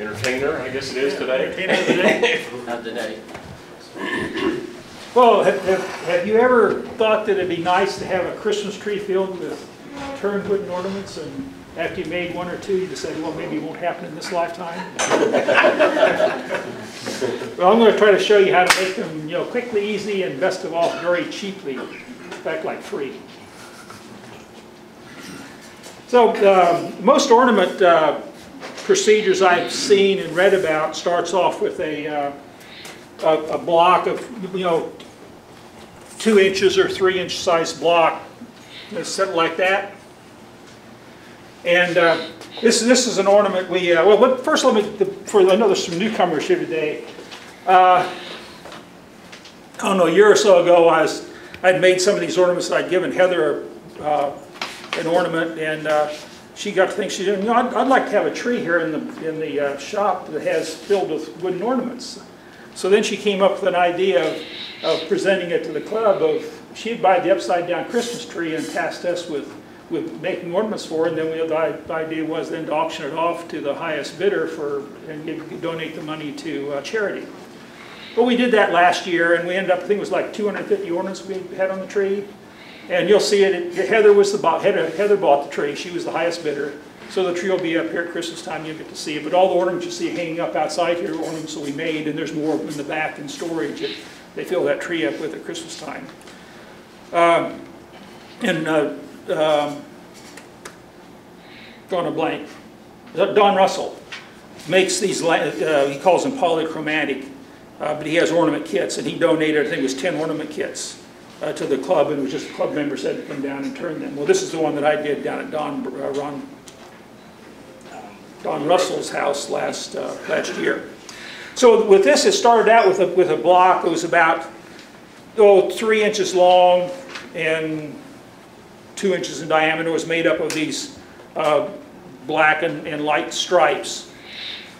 Entertainer, I guess it is today. Not today. Well, have you ever thought that it'd be nice to have a Christmas tree filled with turnwood and ornaments, and after you made one or two, you decided, well, maybe it won't happen in this lifetime? Well, I'm going to try to show you how to make them, you know, quickly, easy, and best of all, very cheaply. In fact, like free. So most ornament procedures I've seen and read about starts off with a block of, you know, 2 inches or 3 inch size block, something like that. And this is an ornament we well, first let me for I know there's some newcomers here today. I don't know, a year or so ago I'd made some of these ornaments. I'd given Heather an ornament, and she got to think, she said, you know, I'd like to have a tree here in the shop that has filled with wooden ornaments. So then she came up with an idea of presenting it to the club of, she'd buy the upside down Christmas tree and tasked us with making ornaments for her, and then the idea was then to auction it off to the highest bidder for, and donate the money to charity. But we did that last year, and we ended up, I think it was like 250 ornaments we had on the tree. And you'll see it, Heather bought the tree, she was the highest bidder. So the tree will be up here at Christmas time, you'll get to see it. But all the ornaments you see hanging up outside here are ornaments that we made, and there's more in the back in storage that they fill that tree up with at Christmas time. Gone a blank. Don Russell makes these, he calls them polychromatic, but he has ornament kits, and he donated, I think it was 10 ornament kits. To the club, and it was just the club members had to come down and turn them. Well, this is the one that I did down at Don Russell's house last year. So with this, it started out with a block that was about 3 inches long and 2 inches in diameter. It was made up of these black and light stripes.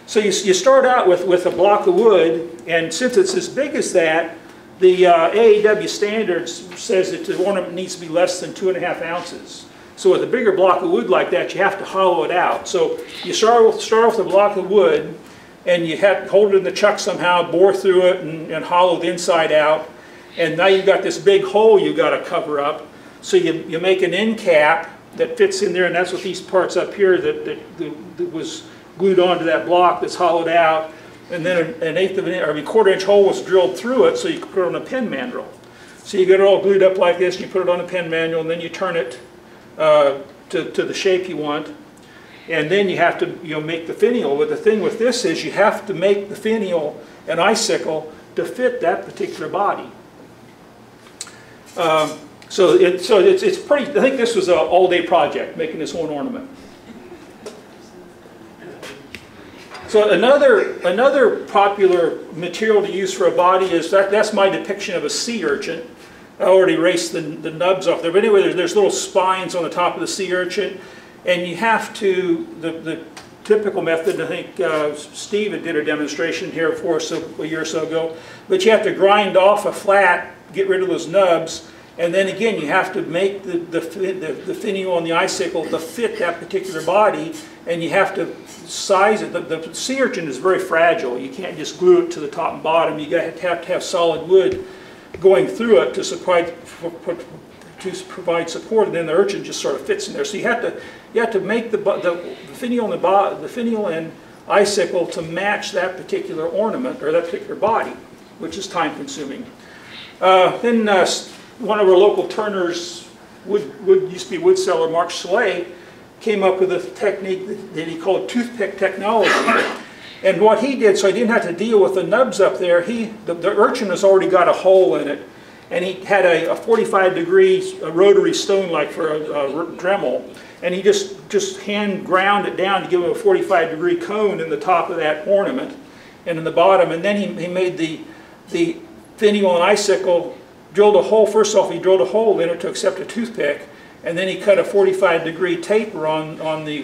So you start out with a block of wood, and since it's as big as that, the AAW standards says that the ornament needs to be less than 2.5 ounces. So with a bigger block of wood like that, you have to hollow it out. So you start with a block of wood, and you have to hold it in the chuck somehow, bore through it, and hollow the inside out. And now you've got this big hole you've got to cover up. So you make an end cap that fits in there, and that's what these parts up here that was glued onto that block that's hollowed out. And then a quarter-inch hole was drilled through it, so you could put it on a pen mandrel. So you get it all glued up like this, and you put it on a pen mandrel, and then you turn it to the shape you want. And then you have to, you know, make the finial. But the thing with this is you have to make the finial an icicle to fit that particular body. So it's pretty. I think this was an all-day project making this one ornament. So another popular material to use for a body is, that's my depiction of a sea urchin. I already erased the nubs off there, but anyway, there's little spines on the top of the sea urchin, and you have to, the typical method, I think Steve did a demonstration here for us a year or so ago, but you have to grind off a flat, get rid of those nubs, and then again, you have to make the finial on the icicle to fit that particular body, and you have to size it. The sea urchin is very fragile. You can't just glue it to the top and bottom. You have to have solid wood going through it to provide support, and then the urchin just sort of fits in there. So you have to make the finial and the finial and icicle to match that particular ornament or that particular body, which is time-consuming. One of our local turners, used to be wood seller, Mark Chalet, came up with a technique that he called toothpick technology. And what he did, so he didn't have to deal with the nubs up there, the urchin has already got a hole in it, and he had a 45-degree rotary stone like for a Dremel, and he just hand ground it down to give him a 45-degree cone in the top of that ornament and in the bottom, and then he made the finial and icicle. Drilled a hole, first off he drilled a hole in it to accept a toothpick, and then he cut a 45-degree taper on the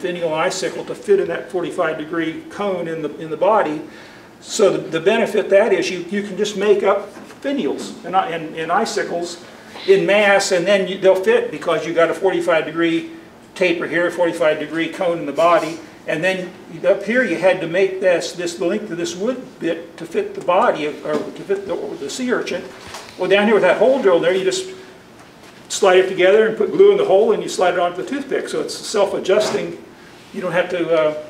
finial and icicle to fit in that 45-degree cone in the body. So the benefit that is you can just make up finials and icicles in mass, and then they'll fit because you got a 45-degree taper here, 45-degree cone in the body, and then up here you had to make this length of this wood bit to fit the body of, or to fit the sea urchin. Well, down here with that hole drill there, you just slide it together and put glue in the hole, and you slide it onto the toothpick. So it's self-adjusting. You don't have to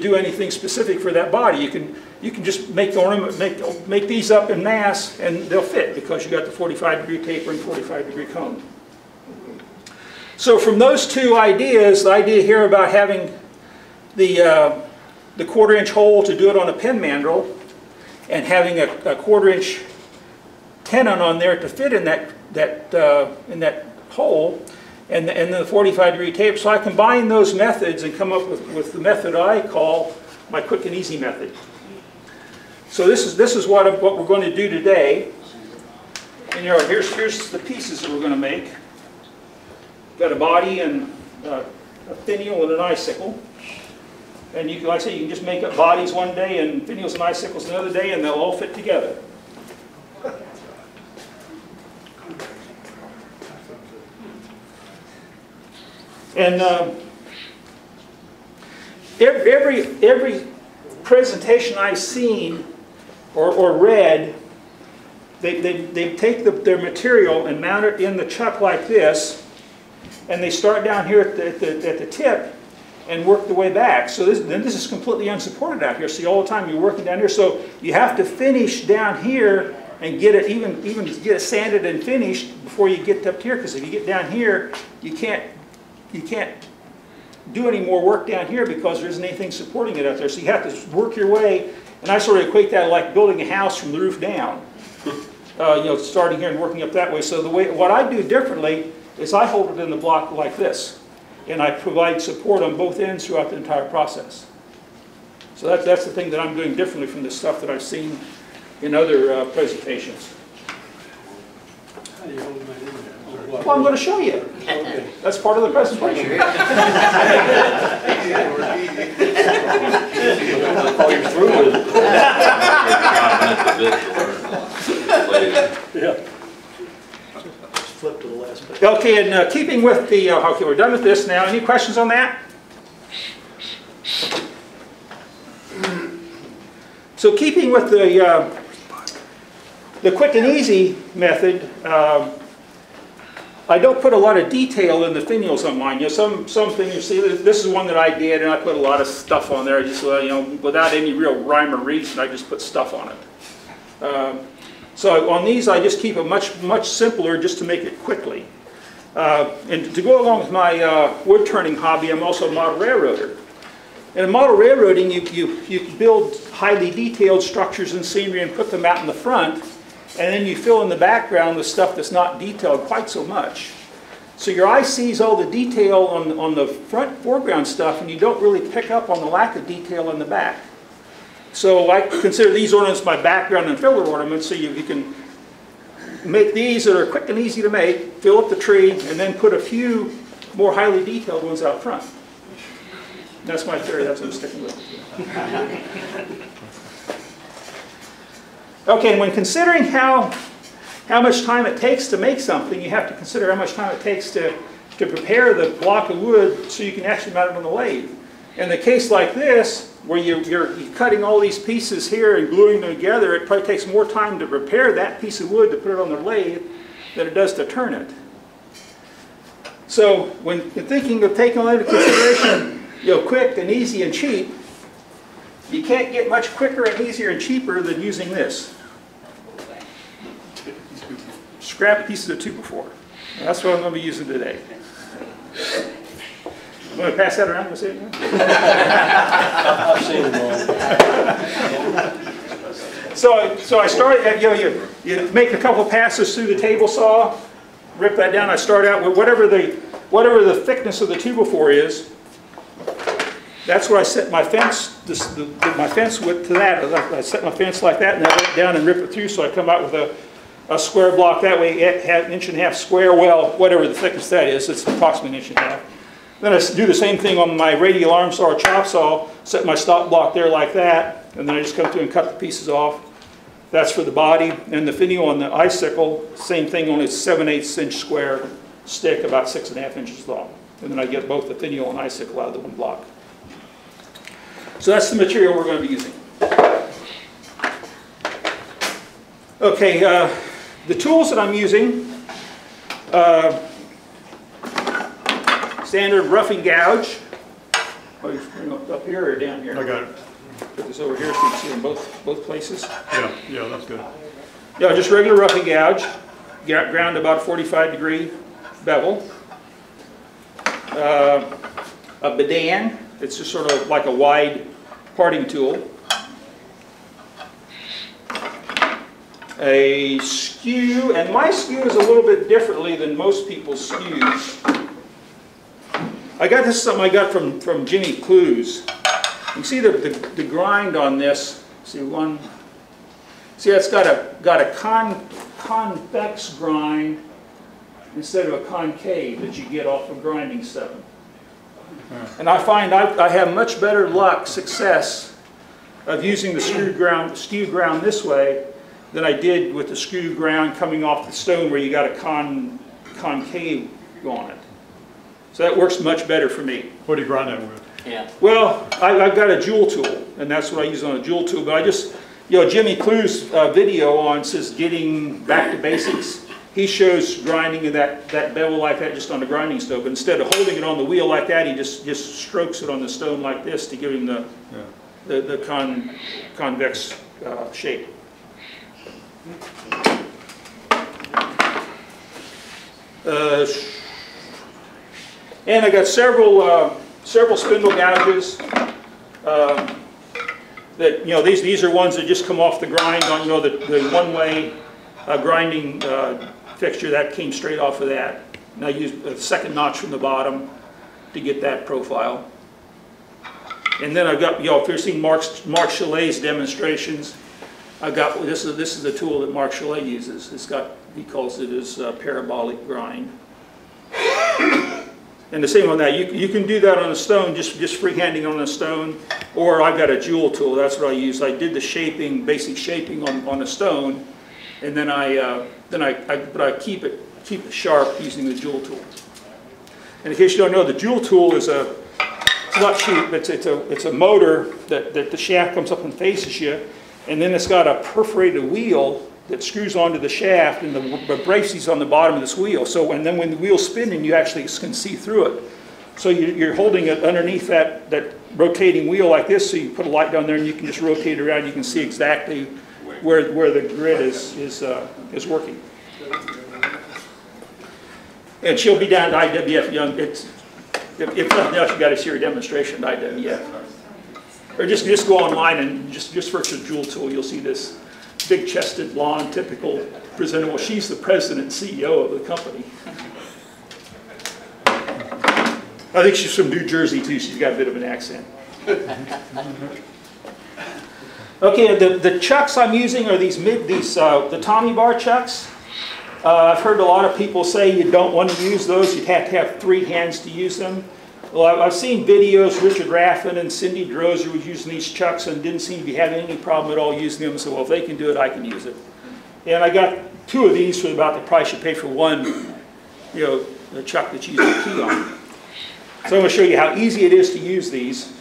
do anything specific for that body. You can just make ornament, make these up in mass, and they'll fit because you got the 45-degree taper and 45-degree cone. So from those two ideas, the idea here about having the quarter-inch hole to do it on a pen mandrel, and having a quarter-inch tenon on there to fit in that hole, and then the 45-degree taper. So I combine those methods and come up with the method I call my quick and easy method. So this is what we're going to do today. And here's the pieces that we're going to make. Got a body and a finial and an icicle. And you can, like I say, you can just make up bodies one day and finials and icicles another day, and they'll all fit together. And every presentation I've seen or read, they take their material and mount it in the chuck like this, and they start down here at the tip and work the way back. So this is completely unsupported out here. See, all the time you're working down here, so you have to finish down here and get it even get it sanded and finished before you get up here, because if you get down here, you can't do any more work down here because there isn't anything supporting it up there. So you have to work your way, and I sort of equate that like building a house from the roof down. You know, starting here and working up that way. So the way what I do differently is I hold it in the block like this, and I provide support on both ends throughout the entire process. So that's the thing that I'm doing differently from the stuff that I've seen in other presentations. How do you hold that in there? Well, I'm going to show you. Okay. That's part of the presentation. Flip to the last page. Okay, and keeping with the okay, we're done with this now. Any questions on that? So, keeping with the quick and easy method. I don't put a lot of detail in the finials on mine. You know, something you see. This is one that I did, and I put a lot of stuff on there. I just without any real rhyme or reason, I just put stuff on it. So on these, I just keep it much simpler, just to make it quickly. And to go along with my wood turning hobby, I'm also a model railroader. And in model railroading, you build highly detailed structures and scenery and put them out in the front. And then you fill in the background with stuff that's not detailed quite so much. So your eye sees all the detail on the front foreground stuff, and you don't really pick up on the lack of detail in the back. So I consider these ornaments my background and filler ornaments, so you can make these that are quick and easy to make, fill up the tree, and then put a few more highly detailed ones out front. That's my theory, that's what I'm sticking with. Okay, and when considering how much time it takes to make something, you have to consider how much time it takes to prepare the block of wood so you can actually mount it on the lathe. In a case like this, where you're cutting all these pieces here and gluing them together, it probably takes more time to prepare that piece of wood to put it on the lathe than it does to turn it. So when you're thinking of taking all that into consideration, quick and easy and cheap, you can't get much quicker and easier and cheaper than using this. Scrap pieces of 2x4. That's what I'm going to be using today. You want to pass that around? I'll see you all. So I started, you make a couple passes through the table saw, rip that down. I start out with whatever the thickness of the 2x4 is. That's where I set my fence, my fence width to that. I set my fence like that, and I let it down and rip it through, so I come out with a square block. That way, an inch and a half square, well, whatever the thickness that is, it's approximately an inch and a half. Then I do the same thing on my radial arm saw or chop saw, set my stop block there like that, and then I just come through and cut the pieces off. That's for the body. And the finial on the icicle, same thing, only 7/8 inch square stick, about 6.5 inches long. and then I get both the thin and icicle out of the one block. So that's the material we're going to be using. Okay, the tools that I'm using, standard roughing gouge. Oh, you bring it up here or down here? I got it. Put this over here so you can see in both places. Yeah, yeah, that's good. Yeah, just regular roughing gouge, ground about 45-degree bevel. A bedan, it's just sort of like a wide parting tool. A skew, and my skew is a little bit differently than most people's skews. I got this, something I got from Jenny Clues. You see the grind on this. See one. See, that's got a convex grind instead of a concave that you get off of grinding 7. And I find I have much better success of using the skew ground this way than I did with the skew ground coming off the stone where you got a concave on it. So that works much better for me. What do you grind that with? Yeah. Well, I've got a jewel tool, and that's what I use on a jewel tool. But I just, you know, Jimmy Clue's video on says getting back to basics. He shows grinding that bevel like that just on the grinding stone. But instead of holding it on the wheel like that, he just strokes it on the stone like this to give him the convex shape. And I got several spindle gouges. That, you know, these are ones that just come off the grind on, you know, the one-way grinding fixture that came straight off of that. And I used a second notch from the bottom to get that profile. And then I've got, you know, if you're seeing Mark Chalet's demonstrations, I've got this is a tool that Mark Chalet uses. It's got, he calls it his parabolic grind. And the same on that, you can do that on a stone, just freehanding on a stone, or I've got a jewel tool, that's what I use. I did the shaping, basic shaping on a stone, and then I keep it sharp using the jewel tool. And in case you don't know, the jewel tool is it's not cheap, but it's a motor that the shaft comes up and faces you, and then it's got a perforated wheel that screws onto the shaft, and the braces on the bottom of this wheel. So, and then when the wheel's spinning, you actually can see through it. So you're holding it underneath that rotating wheel like this, so you put a light down there and you can just rotate it around. You can see exactly where the grid is working. And she'll be down at IWF. Young, if nothing else, you got to see her demonstration at IWF. Or just go online and just search the jewel tool, you'll see this. Big-chested, long, typical presenter. Well, she's the president and CEO of the company. I think she's from New Jersey, too. She's got a bit of an accent. Okay, the chucks I'm using are the Tommy bar chucks. I've heard a lot of people say you don't want to use those. You'd have to have 3 hands to use them. Well, I've seen videos, Richard Raffin and Cindy Drozda was using these chucks and didn't seem to be having any problem at all using them. So, well, if they can do it, I can use it. And I got 2 of these for about the price you pay for one, you know, the chuck that you use the key on. So I'm going to show you how easy it is to use these,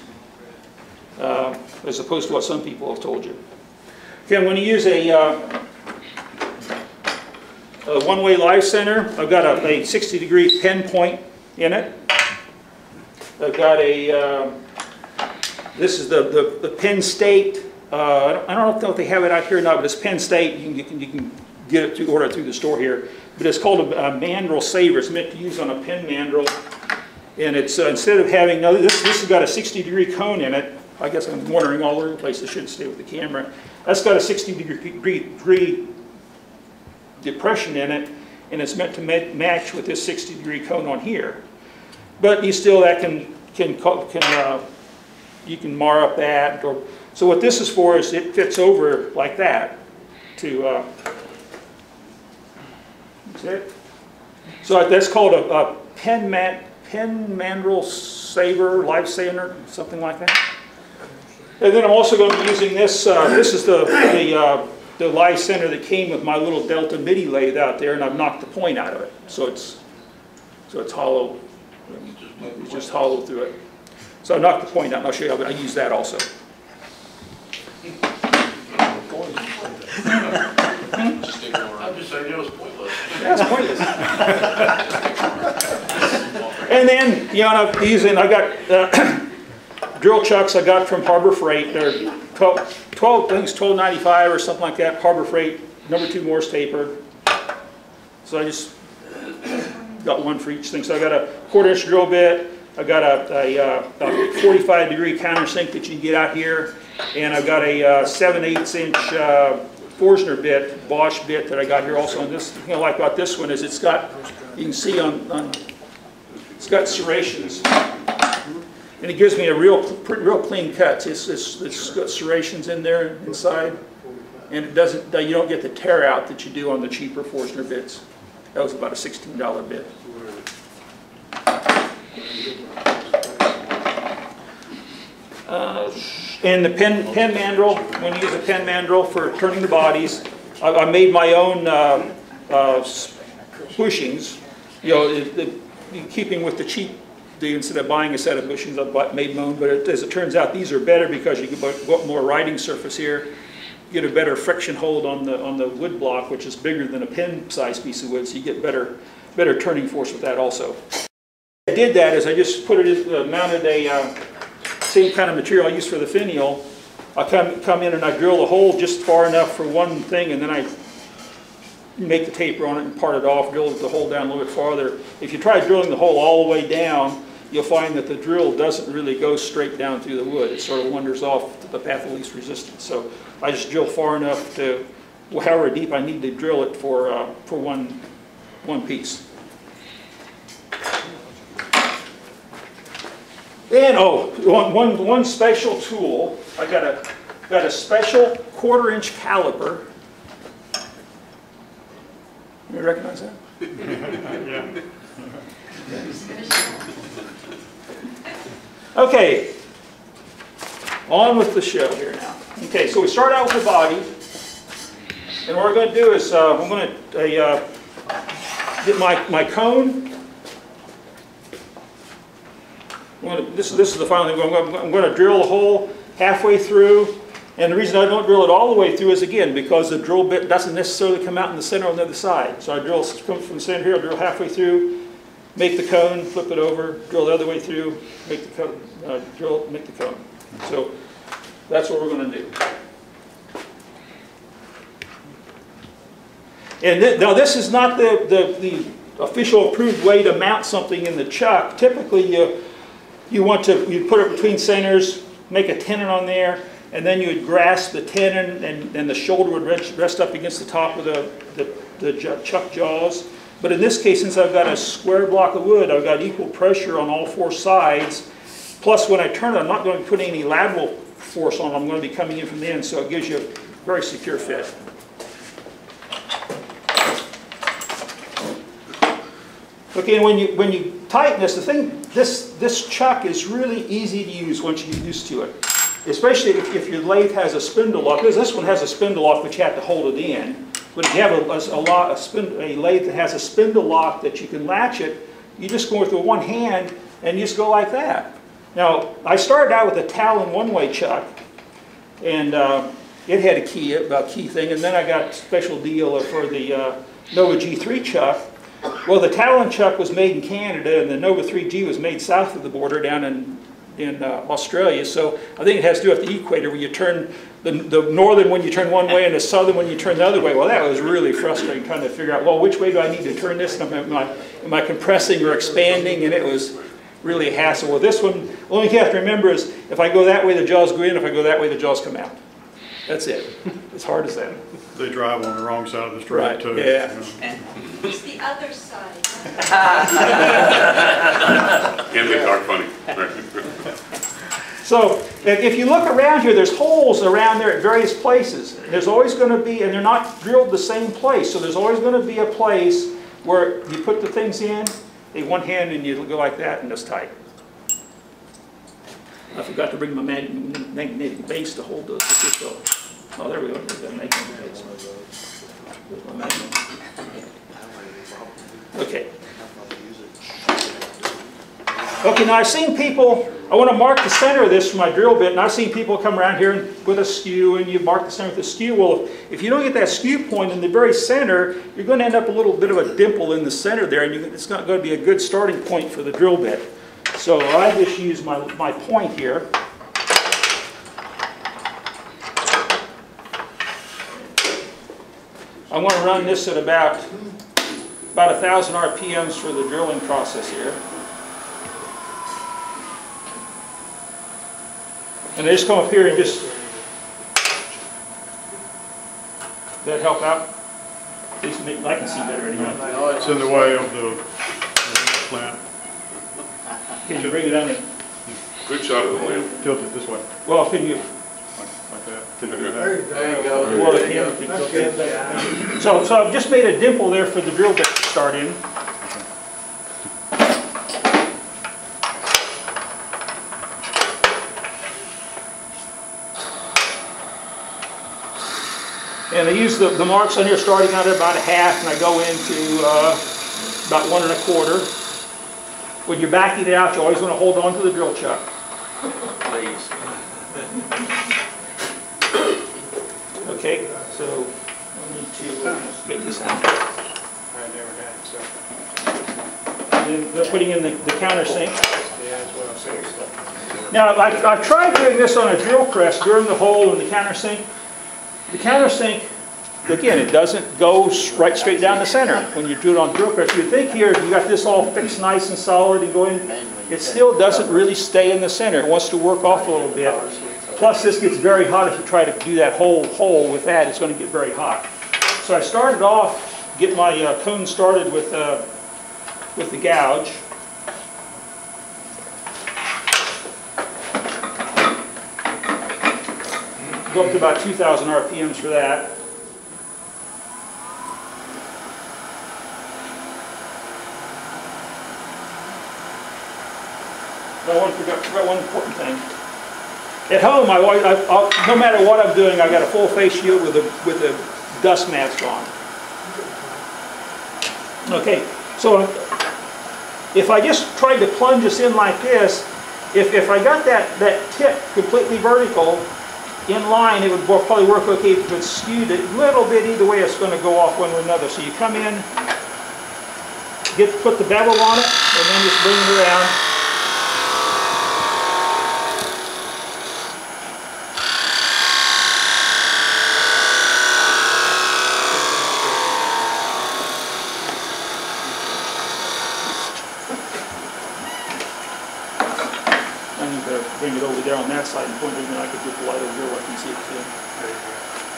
as opposed to what some people have told you. Okay, I'm going to use a one-way live center. I've got a 60-degree pen point in it. I've got this is the Penn State, I don't know if they have it out here or not, but it's Penn State, you can get it order it through the store here. But it's called a mandrel saver. It's meant to use on a pen mandrel. And it's, instead of having, now this has got a 60-degree cone in it. I guess I'm wandering all over the place, I shouldn't stay with the camera. That's got a 60-degree depression in it, and it's meant to match with this 60-degree cone on here. But you still, that you can mar up that. Or, so what this is for is it fits over like that to, that's it. So that's called a pen mandrel saver, life saver, something like that. And then I'm also going to be using this, this is the live center that came with my little Delta MIDI lathe out there, and I've knocked the point out of it. So it's hollow. It's just hollow through it. So I knocked the point out, and I'll show you how I use that also. I'm just saying it was pointless. Yeah, it's pointless. And then, you know, using, I got drill chucks I got from Harbor Freight. They're 12 things, 1295 or something like that. Harbor Freight, #2 Morse taper. So I just got one for each thing. So I got a 1/4-inch drill bit. I've got a 45 degree countersink that you can get out here, and I've got a 7/8 inch Forstner bit, Bosch bit that I got here also. And this thing I like about this one is it's got, you can see on it's got serrations, and it gives me a real clean cut. It's got serrations in there inside, and it doesn't, you don't get the tear out that you do on the cheaper Forstner bits. That was about a $16 bit. And the pen mandrel, when you use a pen mandrel for turning the bodies, I made my own bushings. You know, in keeping with the cheap, instead of buying a set of bushings, I made my own. But as it turns out, these are better because you can get more riding surface here, get a better friction hold on the wood block, which is bigger than a pen-sized piece of wood, so you get better turning force with that also. I did that is I just put it mounted a same kind of material I use for the finial. I come in and I drill a hole just far enough for one thing, and then I make the taper on it and part it off, drill the hole down a little bit farther. If you try drilling the hole all the way down, you'll find that the drill doesn't really go straight down through the wood. It sort of wanders off to the path of least resistance. So I just drill far enough to however deep I need to drill it for one piece. And oh, one special tool. I got a special 1/4-inch caliper. You recognize that? Yeah. Okay. On with the show here now. Okay, so we start out with the body, and what we're going to do is I'm going to get my cone. This is the final thing. I'm going to drill a hole halfway through, and the reason I don't drill it all the way through is, again, because the drill bit doesn't necessarily come out in the center on the other side. So I drill from the center here, I drill halfway through, make the cone, flip it over, drill the other way through, make the cone, drill, make the cone. So that's what we're going to do. And now this is not the official approved way to mount something in the chuck. Typically, you put it between centers, make a tenon on there, and then you would grasp the tenon, and the shoulder would rest up against the top of the chuck jaws. But in this case, since I've got a square block of wood, I've got equal pressure on all four sides. Plus, when I turn it, I'm not going to put any lateral force on it. I'm going to be coming in from the end, so it gives you a very secure fit. Okay, and when you tighten this, the thing, this chuck is really easy to use once you get used to it. Especially if your lathe has a spindle lock, because this one has a spindle lock, but you have to hold it in. But if you have a lathe that has a spindle lock that you can latch it, you just go with the one hand and you just go like that. Now, I started out with a Talon one-way chuck, and it had a key thing, and then I got a special deal for the Nova G3 chuck. Well, the Talon chuck was made in Canada, and the Nova 3G was made south of the border down in Australia. So I think it has to do with the equator, where you turn the northern one you turn one way and the southern one you turn the other way. Well, that was really frustrating trying to figure out, well, which way do I need to turn this? Am I compressing or expanding? And it was really a hassle. Well, this one, the only thing you have to remember is if I go that way, the jaws go in. If I go that way, the jaws come out. That's it. As hard as that. They drive on the wrong side of the street, right, too. Yeah. It's the other side. Can be dark funny. So, if you look around here, there's holes around there at various places. There's always going to be, and they're not drilled the same place, so there's always going to be a place where you put the things in, take one hand, and you go like that, and just tighten. I forgot to bring my magnetic base to hold those. Oh, there we go. There's that magnetic base. There's my magnetic. Okay. Okay, now I've seen people, I want to mark the center of this for my drill bit, and I've seen people come around here and, with a skew, and you mark the center with a skew. Well, if you don't get that skew point in the very center, you're going to end up a little bit of a dimple in the center there, and it's not going to be a good starting point for the drill bit. So I just use my point here. I want to run this at about 1,000 RPMs for the drilling process here. And they just come up here and just, does that help out? At least I can see better anyway. It's in the way of the clamp. Can you bring it on in? Good shot of the lamp. Tilt it this way. Well, can you? Like that. There you go. Well, the camera can tilt it. So I've just made a dimple there for the drill bit to start in. And I use the marks on here starting out at about a half, and I go into about 1 1/4. When you're backing it out, you always want to hold on to the drill chuck. Please. Okay, so I need to make this out. I never had it, so. And then putting in the countersink. Yeah, that's what I'm saying. Now, I've tried doing this on a drill press during the hole in the countersink. The countersink, again, it doesn't go right straight down the center when you do it on drill press. You think here, if you got this all fixed nice and solid and going, it still doesn't really stay in the center. It wants to work off a little bit. Plus, this gets very hot if you try to do that whole hole with that. It's going to get very hot. So I started off, get my cone started with the gouge. Go up to about 2,000 RPMs for that. But I forgot one important thing. At home, I no matter what I'm doing, I've got a full face shield with a dust mask on. Okay, so if I just tried to plunge this in like this, if I got that tip completely vertical, in line, it would probably work okay if it's skewed a little bit. Either way, it's going to go off one or another. So you come in, put the bevel on it, and then just bring it around. On that side and point it in, I could get the light over here where I can see it too.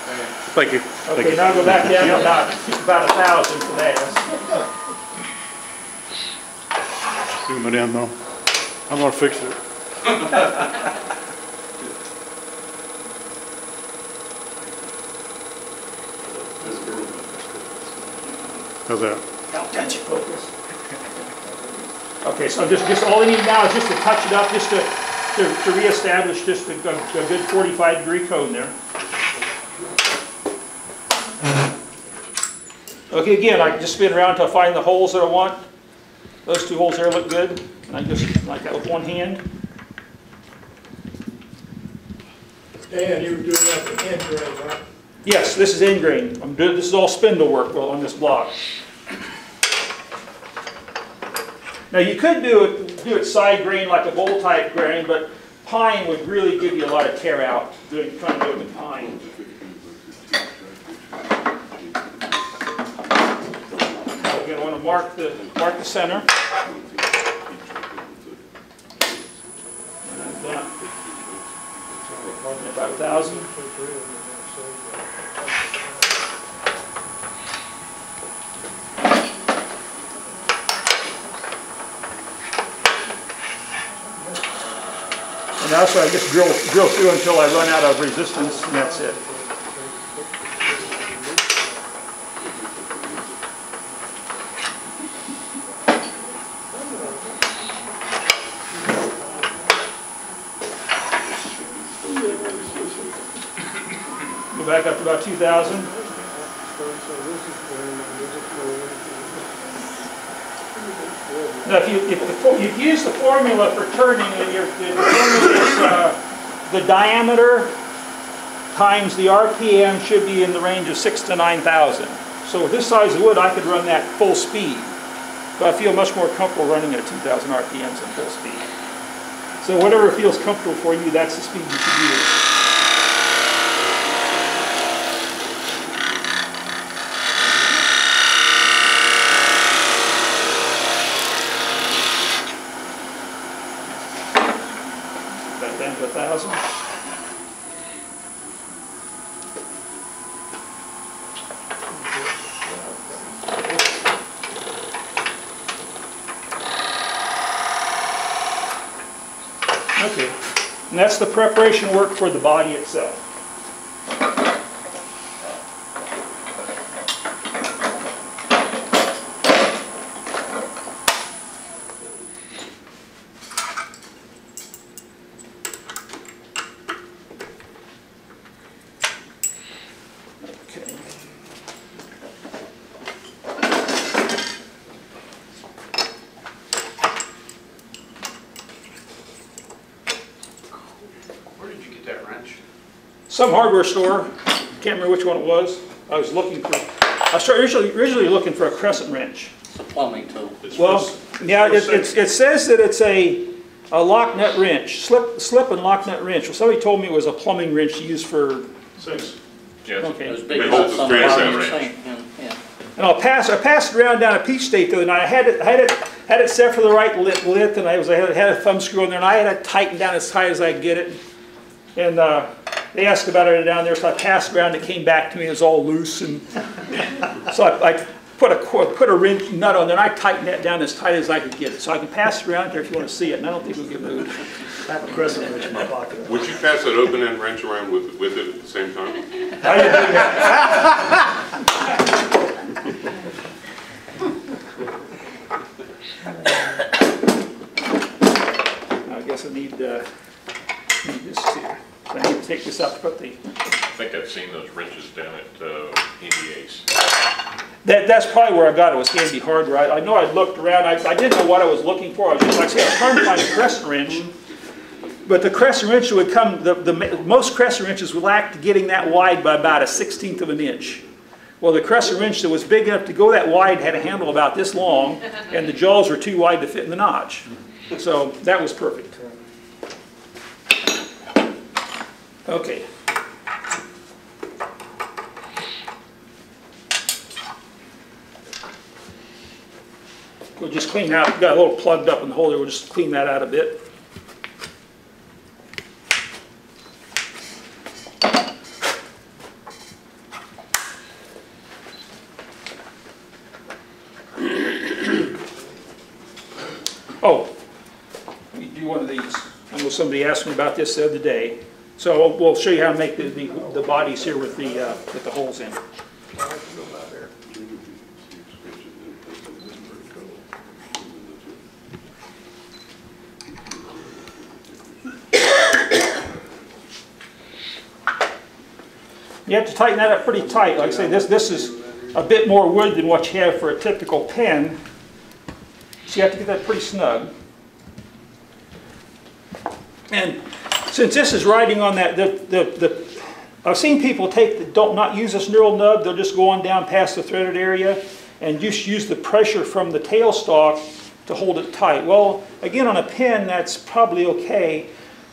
Thank you. Okay, thank you. Now go back down about 1,000 for that. Zoom it in though. I'm going to fix it. How's that? Don't touch it, focus. Okay, so just all I need now is just to touch it up, just to reestablish just a good 45-degree cone there. Okay, again, I just spin around until I find the holes that I want. Those two holes there look good. And I just like that with one hand. Dan, you were doing that with end grain, right? Yes, this is end grain. This is all spindle work on this block. Now you could do it side grain like a bowl type grain, but pine would really give you a lot of tear out trying to do it with pine. So again, I want to mark the center. And I'm done. About 1,000. And also I just drill through until I run out of resistance, and that's it. Go back up to about 2,000. Now, if you've used the formula for turning, the formula is the diameter times the RPM should be in the range of 6,000 to 9,000. So with this size of wood, I could run that full speed. But I feel much more comfortable running at 2,000 RPMs at full speed. So whatever feels comfortable for you, that's the speed you should use. And that's the preparation work for the body itself. Some hardware store, can't remember which one it was. I was looking for, I was originally looking for a crescent wrench. It's a plumbing tool. Well, yeah, it says that it's a lock nut wrench, slip and lock nut wrench. Well, somebody told me it was a plumbing wrench used for. Six. Yes. Okay. It was big. Yeah. And I passed it around down a Peach State the other night. I had it set for the right length, and I had a thumb screw in there, and I had it tightened down as tight as I could get it, and. They asked about it down there, so I passed around. It came back to me. It was all loose, and so I put a wrench nut on there, and I tightened that down as tight as I could get it. So I can pass it around there if you want to see it. And I don't think we'll get moved. I have a crescent wrench in my pocket. Would you pass that open-end wrench around with it at the same time? I didn't do that. I guess I need this too. I need to take this up to put the... I think I've seen those wrenches down at Handy Ace. That's probably where I got it, was Handy Hardware. I know I looked around. I didn't know what I was looking for. I was just like, I was trying to find a crescent wrench. But the crescent wrench would come... Most crescent wrenches lacked getting that wide by about 1/16 of an inch. Well, the crescent wrench that was big enough to go that wide had a handle about this long, and the jaws were too wide to fit in the notch. So that was perfect. Okay. We'll just clean out, got a little plugged up in the hole there, we'll just clean that out a bit. Oh, let me do one of these. I know somebody asked me about this the other day. So we'll show you how to make the bodies here with the holes in. You have to tighten that up pretty tight. Like I say, this is a bit more wood than what you have for a typical pen. So you have to get that pretty snug. And since this is riding on that, I've seen people take not use this knurled nub. They'll just go on down past the threaded area and just use the pressure from the tailstock to hold it tight. Well, again, on a pen, that's probably okay,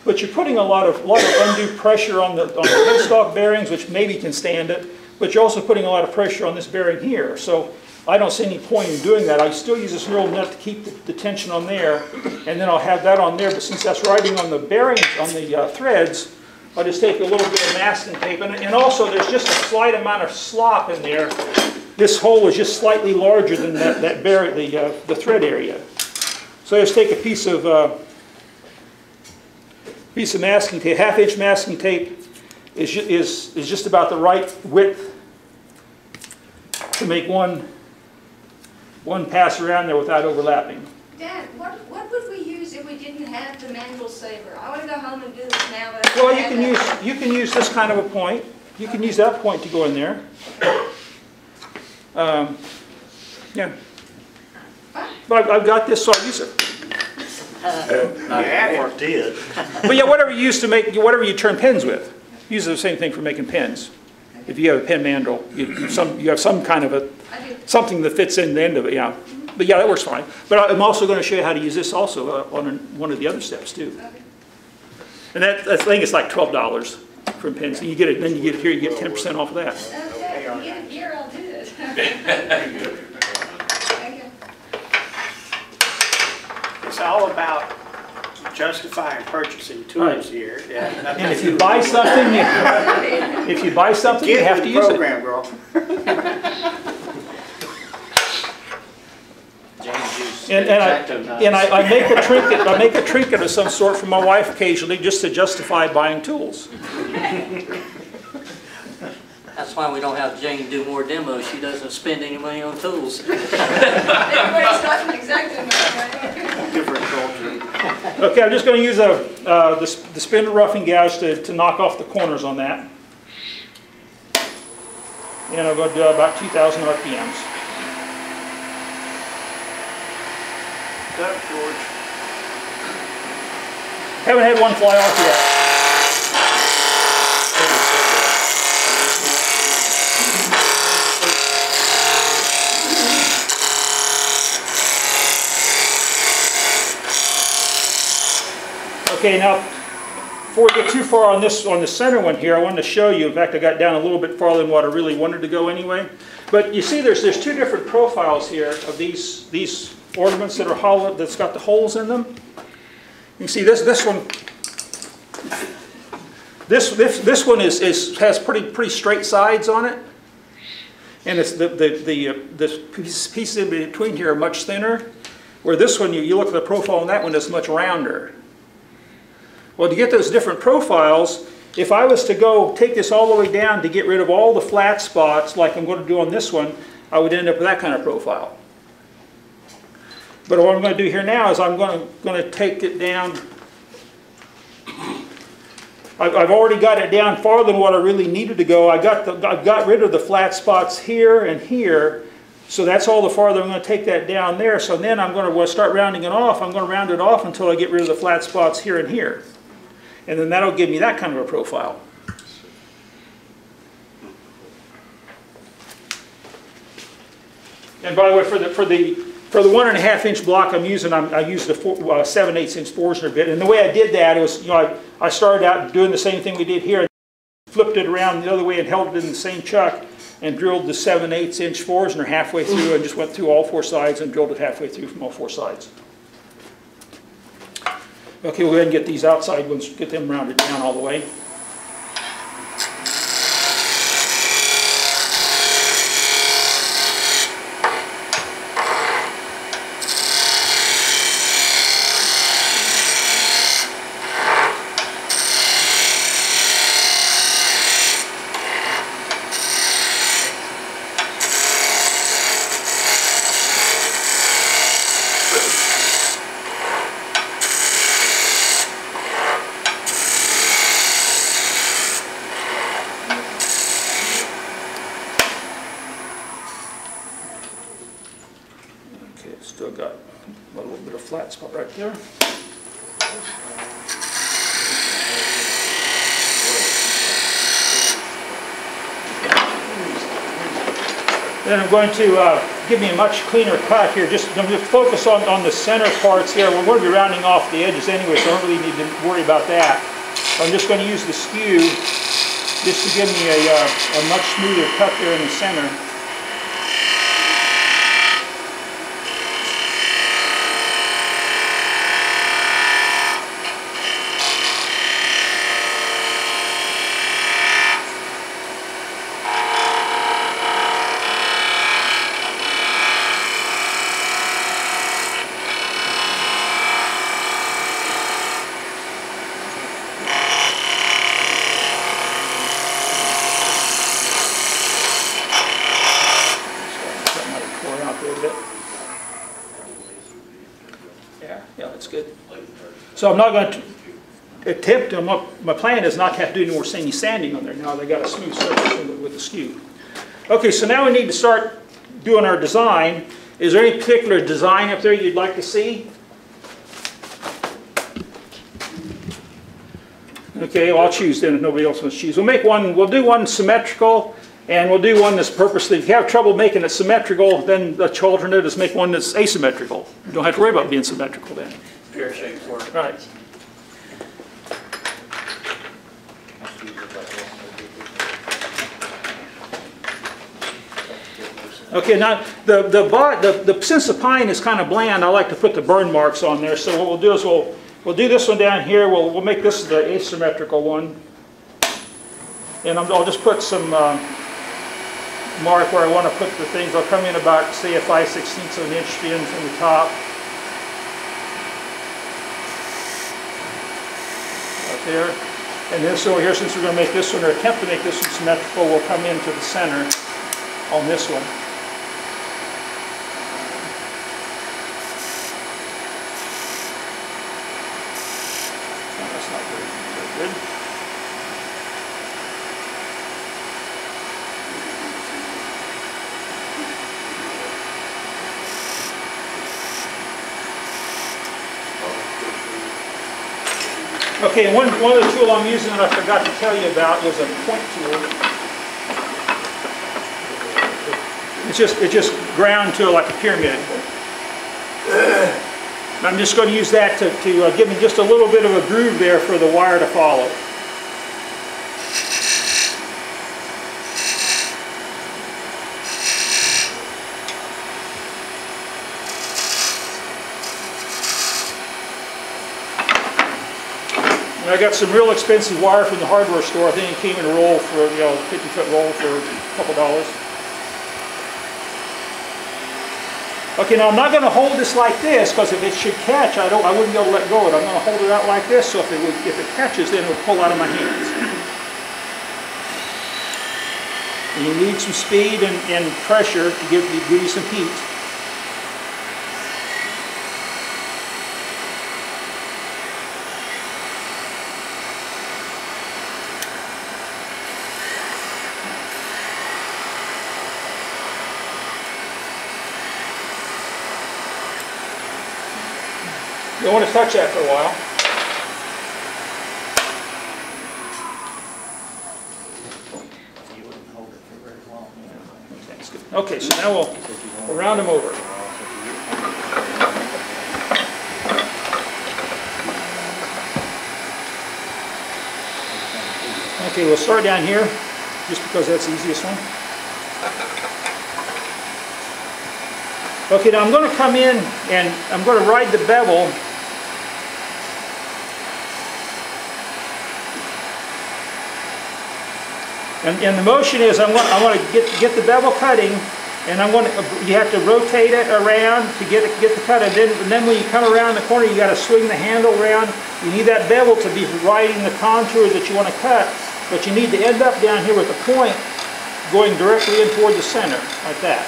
but you're putting a lot of undue pressure on the tailstock bearings, which maybe can stand it, but you're also putting a lot of pressure on this bearing here. So I don't see any point in doing that. I still use this knurled nut to keep the tension on there, and then I'll have that on there. But since that's riding on the bearings, on the threads, I'll just take a little bit of masking tape. And also, there's just a slight amount of slop in there. This hole is just slightly larger than the thread area. So I just take a piece of masking tape. Half-inch masking tape is just about the right width to make one pass around there without overlapping. Dad, what would we use if we didn't have the manual saver? I want to go home and do this now. Well, you can use this kind of a point. You can use that point to go in there. Yeah. What? I've got this, so I use it. Yeah, or did. But yeah, whatever you use to make, whatever you turn pins with, use the same thing for making pins. If you have a pin mandrel, you have some kind of a something that fits in the end of it. Yeah, but yeah, that works fine. But I'm also going to show you how to use this also on one of the other steps too. And that thing is like $12 for pins. And you get it, then you get it here. You get 10% off of that. Okay, here I'll do it. It's all about justifying purchasing tools here. Yeah, and if you buy something, if you buy something, you have to use it. Girl. And I make a trinket. I make a trinket of some sort for my wife occasionally, just to justify buying tools. That's why we don't have Jane do more demos. She doesn't spend any money on tools. Everybody's not exactly right. Different culture. Okay, I'm just going to use the spindle roughing gouge to knock off the corners on that. And I'm going to do about 2,000 RPMs. That, George. Haven't had one fly off yet. Okay, now before we get too far on this, on the center one here, I wanted to show you. In fact, I got down a little bit farther than what I really wanted to go anyway. But you see, there's two different profiles here of these ornaments that are hollow, that's got the holes in them. You can see this one. This one has pretty straight sides on it, and it's the pieces in between here are much thinner. Where this one, you look at the profile on that one, it's much rounder. Well, to get those different profiles, if I was to go take this all the way down to get rid of all the flat spots like I'm going to do on this one, I would end up with that kind of profile. But what I'm going to do here now is I'm going to take it down. I've already got it down farther than what I really needed to go. I've got rid of the flat spots here and here, so that's all the farther I'm going to take that down there. So then I'm going to start rounding it off. I'm going to round it off until I get rid of the flat spots here and here. And then that'll give me that kind of a profile. And by the way, for the 1.5 inch block I'm using, I used a 7/8 inch Forstner bit. And the way I did that was, you know, I started out doing the same thing we did here, flipped it around the other way and held it in the same chuck, and drilled the 7/8 inch Forstner halfway through, and just went through all four sides and drilled it halfway through from all four sides. Okay, we'll go ahead and get these outside ones, get them rounded down all the way. Going to give me a much cleaner cut here. I'm just focus on the center parts here. We're going to be rounding off the edges anyway, so I don't really need to worry about that. I'm just going to use the skew just to give me a much smoother cut there in the center. So I'm not going to attempt, my plan is not to have to do any more sanding on there. Now they've got a smooth surface with the skew. Okay, so now we need to start doing our design. Is there any particular design up there you'd like to see? Okay, well, I'll choose then if nobody else wants to choose. We'll make one, we'll do one symmetrical, and we'll do one that's purposely, if you have trouble making it symmetrical, then the alternative is make one that's asymmetrical. You don't have to worry about being symmetrical then. Pear shaped work. Right. Okay, now the since the pine is kind of bland, I like to put the burn marks on there. So what we'll do is we'll do this one down here. We'll make this the asymmetrical one, and I'll just put some mark where I want to put the things. I'll come in about say a 5/16 of an inch in from the top. Right there, and this over here. Since we're going to make this one or attempt to make this one symmetrical, we'll come into the center on this one. Okay, one of the tools I'm using that I forgot to tell you about was a point tool. It's just ground to like a pyramid. And I'm just going to use that to give me just a little bit of a groove there for the wire to follow. I got some real expensive wire from the hardware store. I think it came in a roll for, you know, 50-foot roll for a couple dollars. Okay, now I'm not going to hold this like this because if it should catch, I wouldn't be able to let go of it. I'm going to hold it out like this, so if it catches, then it will pull out of my hands. And you need some speed and pressure to give you some heat. You don't want to touch that for a while. You wouldn't hold it for very long. That's good. Okay, so now we'll round them over. Okay, we'll start down here, just because that's the easiest one. Okay, now I'm going to come in and I'm going to ride the bevel. And the motion is I want to get the bevel cutting, and you have to rotate it around to get the cut. And then when you come around the corner, you got to swing the handle around. You need that bevel to be riding the contour that you want to cut, but you need to end up down here with a point going directly in toward the center, like that.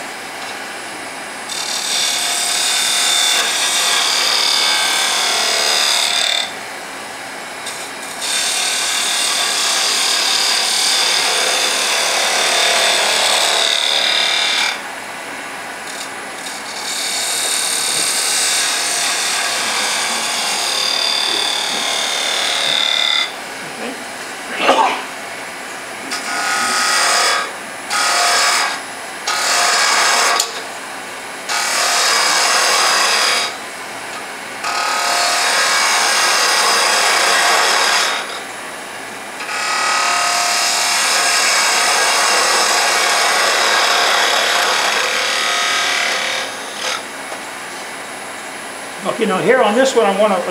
You know, here on this one, I'm going to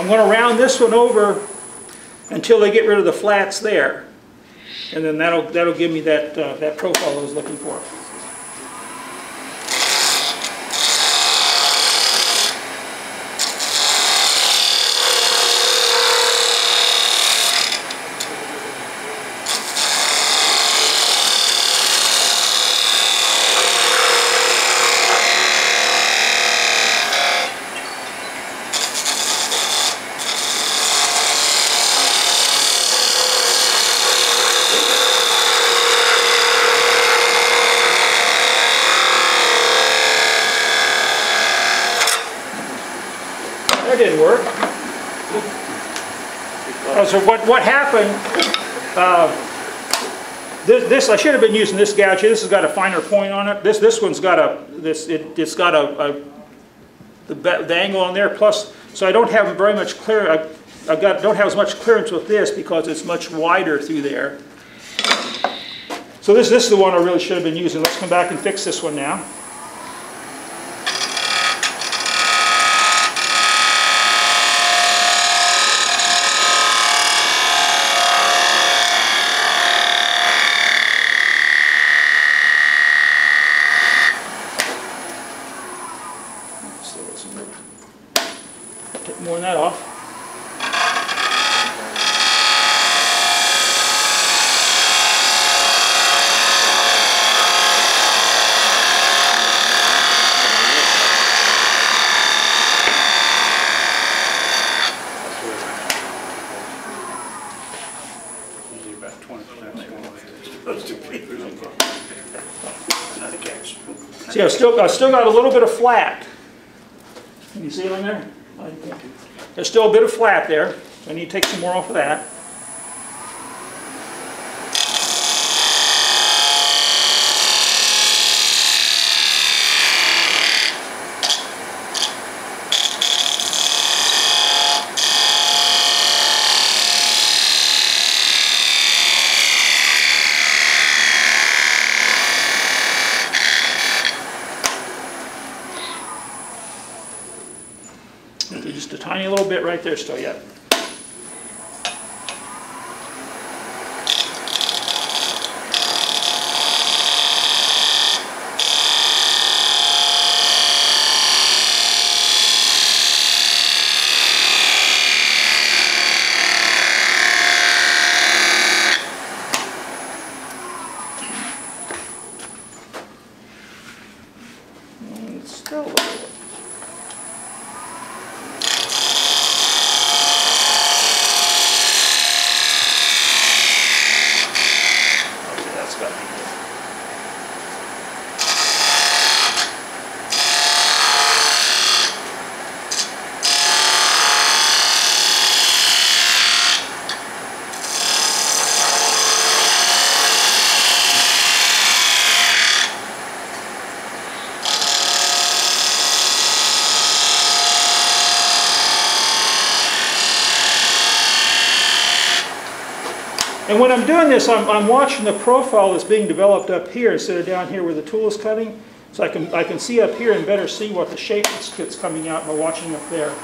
round this one over until they get rid of the flats there, and then that'll give me that profile I was looking for. So what happened, this I should have been using this gouge here. This has got a finer point on it. This one's got it's got the angle on there plus, so I don't have very much clear, don't have as much clearance with this because it's much wider through there. So this is the one I really should have been using. Let's come back and fix this one now. I've still got a little bit of flat. Can you see it in there? There's still a bit of flat there. So I need to take some more off of that. Right there still yet. And when I'm doing this, I'm watching the profile that's being developed up here instead of down here where the tool is cutting. So I can see up here and better see what the shape that's coming out by watching up there.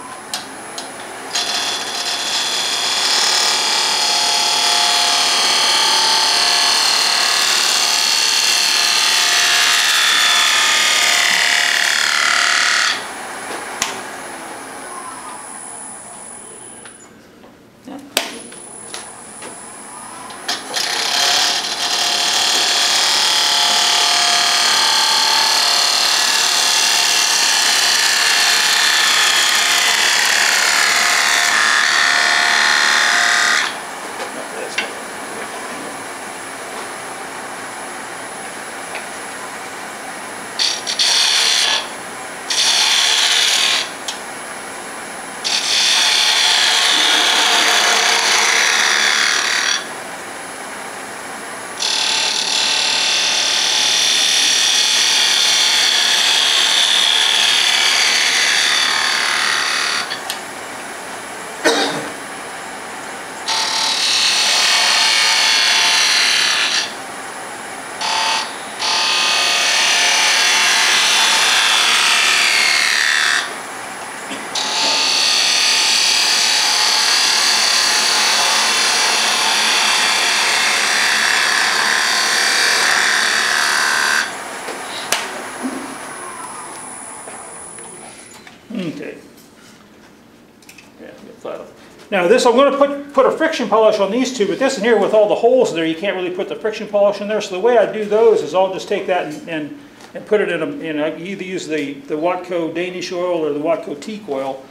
Now this, I'm going to put a friction polish on these two, but this in here with all the holes in there, you can't really put the friction polish in there. So the way I do those is I'll just take that and put it in I either use the Watco Danish oil or the Watco teak oil.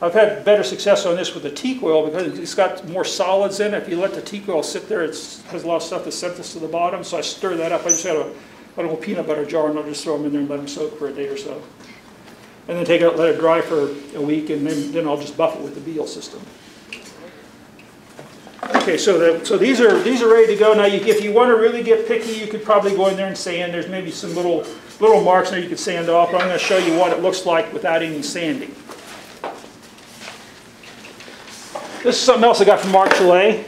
I've had better success on this with the teak oil because it's got more solids in it. If you let the teak oil sit there, it has a lot of stuff that's sent to the bottom. So I stir that up. I just had a little peanut butter jar and I'll just throw them in there and let them soak for a day or so. and then take it, let it dry for a week, and then I'll just buff it with the Beall system. Okay, so these are ready to go now. If you want to really get picky, you could probably go in there and sand. There's maybe some little marks there you could sand off. But I'm going to show you what it looks like without any sanding. This is something else I got from Mark Chalet.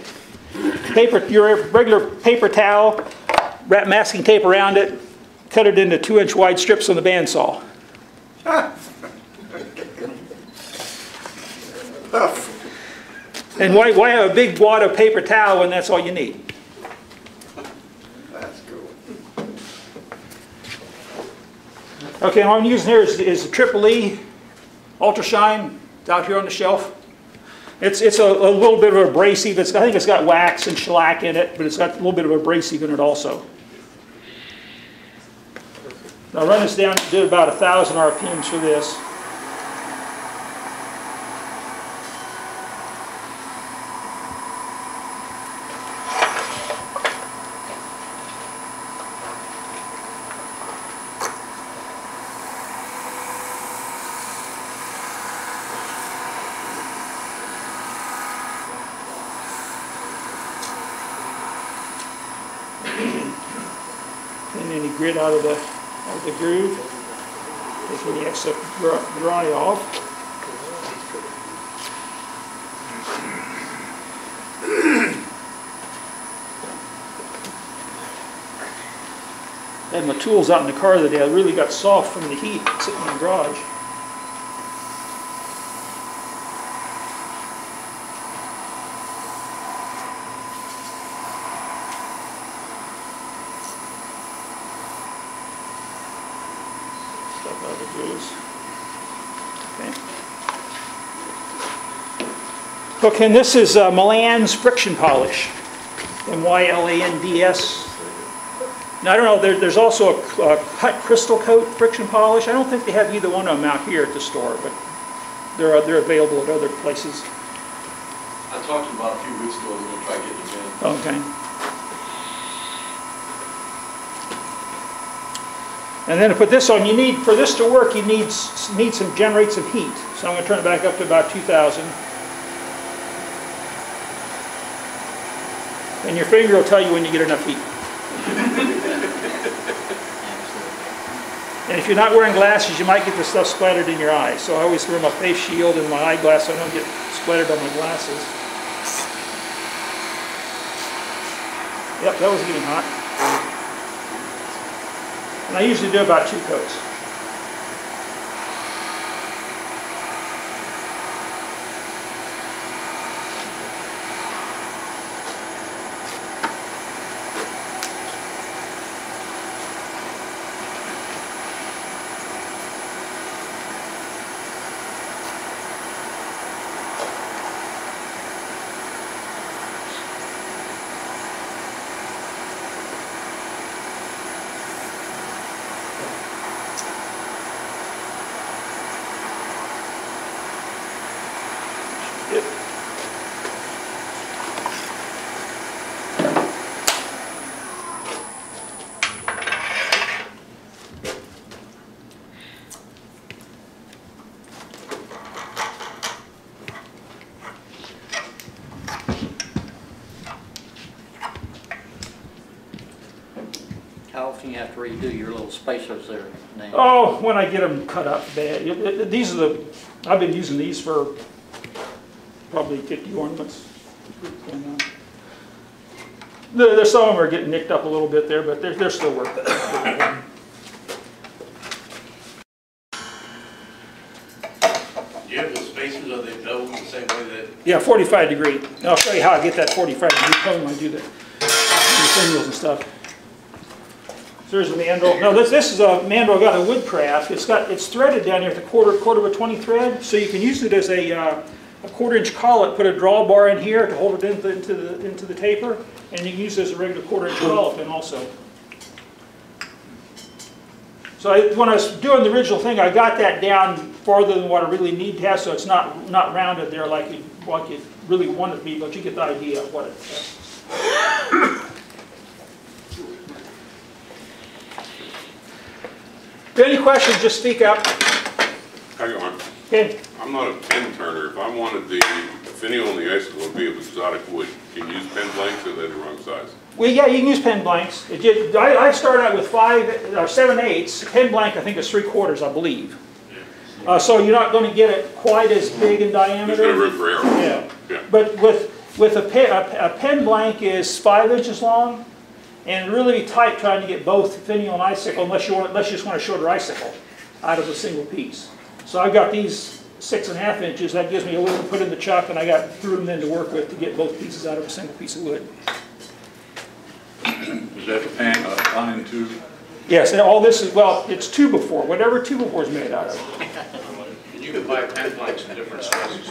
Your regular paper towel, wrap masking tape around it, cut it into 2-inch wide strips on the bandsaw. And why have a big wad of paper towel when that's all you need? That's cool. Okay, and what I'm using here is Triple E Ultrashine. It's out here on the shelf. It's a little bit of abrasive. I think it's got wax and shellac in it, but it's got a little bit of abrasive in it also. Now run this down. It did about 1,000 RPMs for this. Grit out of the groove, taking the excess dry off. I had my tools out in the car the day. I really got soft from the heat sitting in the garage. Okay, and this is Mylands friction polish, M-Y-L-A-N-D-S. Now I don't know, there's also a Cut Crystal Coat friction polish. I don't think they have either one of them out here at the store, but they're available at other places. I talked to them about a few weeks ago. I'm going to try getting them in. Okay. And then to put this on, you need, for this to work, you need to generate some heat. So I'm going to turn it back up to about 2,000. And your finger will tell you when you get enough heat. And if you're not wearing glasses, you might get this stuff splattered in your eyes. So I always wear my face shield and my eyeglass so I don't get splattered on my glasses. Yep, that was getting hot. And I usually do about 2 coats. You have to redo your little spacers there now. Oh, when I get them cut up bad. These are the, I've been using these for probably 50 ornaments. And, some of them are getting nicked up a little bit there, but they're still worth it. Do you have the spacers, are they beveled the same way that? Yeah, 45 degree. And I'll show you how I get that 45 degree cone when I do the singles and stuff. So there's a mandrel. No, this is a mandrel I got in Woodcraft. It's threaded down here with a quarter by 20 thread, so you can use it as a 1/4-inch collet. Put a drawbar in here to hold it into the taper, and you can use it as a regular 1/4-inch collet pin also. So when I was doing the original thing, I got that down farther than what I really need to have, so it's not rounded there like you really want it to be, but you get the idea of what it is. If any questions, just speak up. Okay. I'm not a pen turner. If I wanted the finial and the icicle would be of exotic wood, can you use pen blanks or are they the wrong size? Well, yeah, you can use pen blanks. I started out with 5 or 7/8. Pen blank, I think, is 3/4, I believe. Yeah. So you're not going to get it quite as big in diameter. There's no room for error. Yeah. Yeah. But with a pen blank is 5 inches long, and really tight trying to get both finial and icicle, unless you just want a shorter icicle out of a single piece. So I've got these 6.5 inches. That gives me a little to put in the chuck, and I got through them then to work with to get both pieces out of a single piece of wood. Is that a pine tube? Yes, and all this is, well, it's 2x4, whatever 2x4 is made out of. And you can buy pen blanks in different sizes.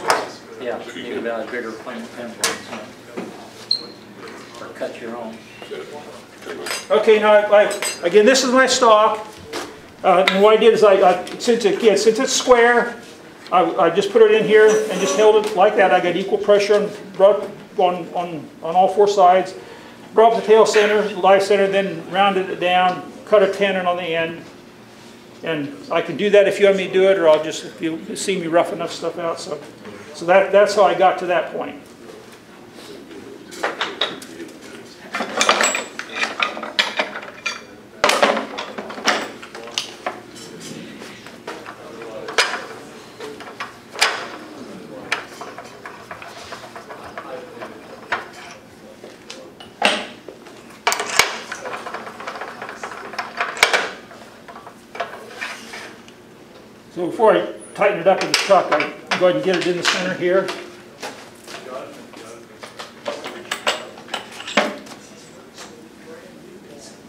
Yeah, you can buy a bigger pen blanks, or cut your own. Okay, now, again, this is my stock. And what I did is, since it's square, I just put it in here and just held it like that. I got equal pressure on all four sides. Brought up the tail center, live center, then rounded it down, cut a tenon on the end. And I can do that if you have me do it, or I'll just, if you see me rough enough stuff out. So that's how I got to that point. So before I tighten it up in the chuck, I go ahead and get it in the center here.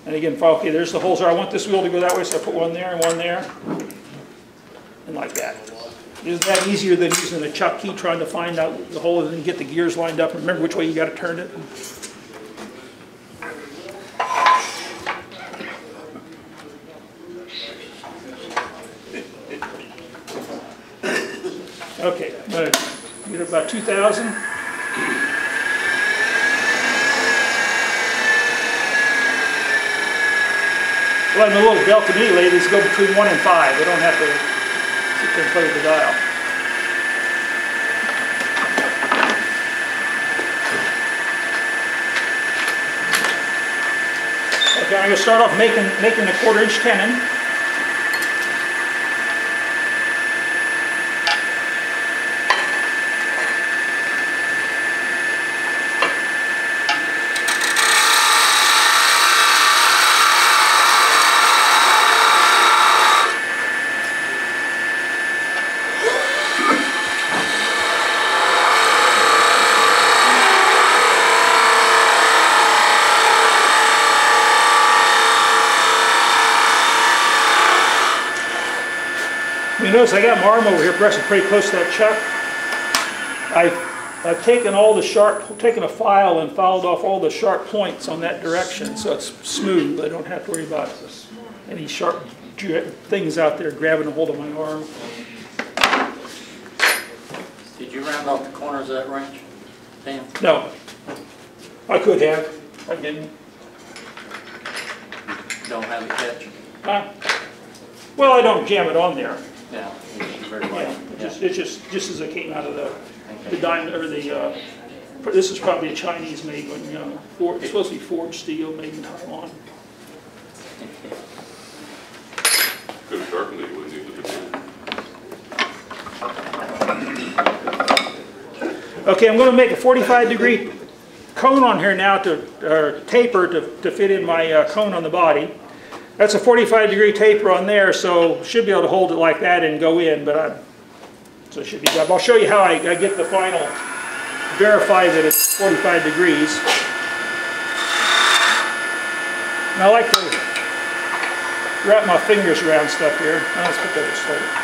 And again, okay, there's the holes there. I want this wheel to go that way, so I put one there and one there. And like that. Isn't that easier than using a chuck key, trying to find out the hole and then get the gears lined up and remember which way you got to turn it? Okay, I'm going to get it about 2,000. Well, the little Delta MIDI ladies go between 1 and 5. They don't have to sit there and play with the dial. Okay, I'm going to start off making the 1/4-inch tenon. Notice I got my arm over here pressing pretty close to that chuck. I've taken all the sharp, taken a file and filed off all the sharp points on that direction, so it's smooth. I don't have to worry about any sharp things out there grabbing a hold of my arm. Did you round off the corners of that wrench? Damn. No, I could have. I didn't. Don't have a catch. Well, I don't jam it on there. Yeah, it's just as it came out of the diamond or the. This is probably a Chinese made one. You know, it's supposed to be forged steel made in Taiwan. Could have darkened it when you look at it. Okay, I'm going to make a 45-degree cone on here now to taper to fit in my cone on the body. That's a 45-degree taper on there, so should be able to hold it like that and go in. But so it should be done. I'll show you how I get the final, verify that it's 45 degrees. And I like to wrap my fingers around stuff here. Now let's put that aside.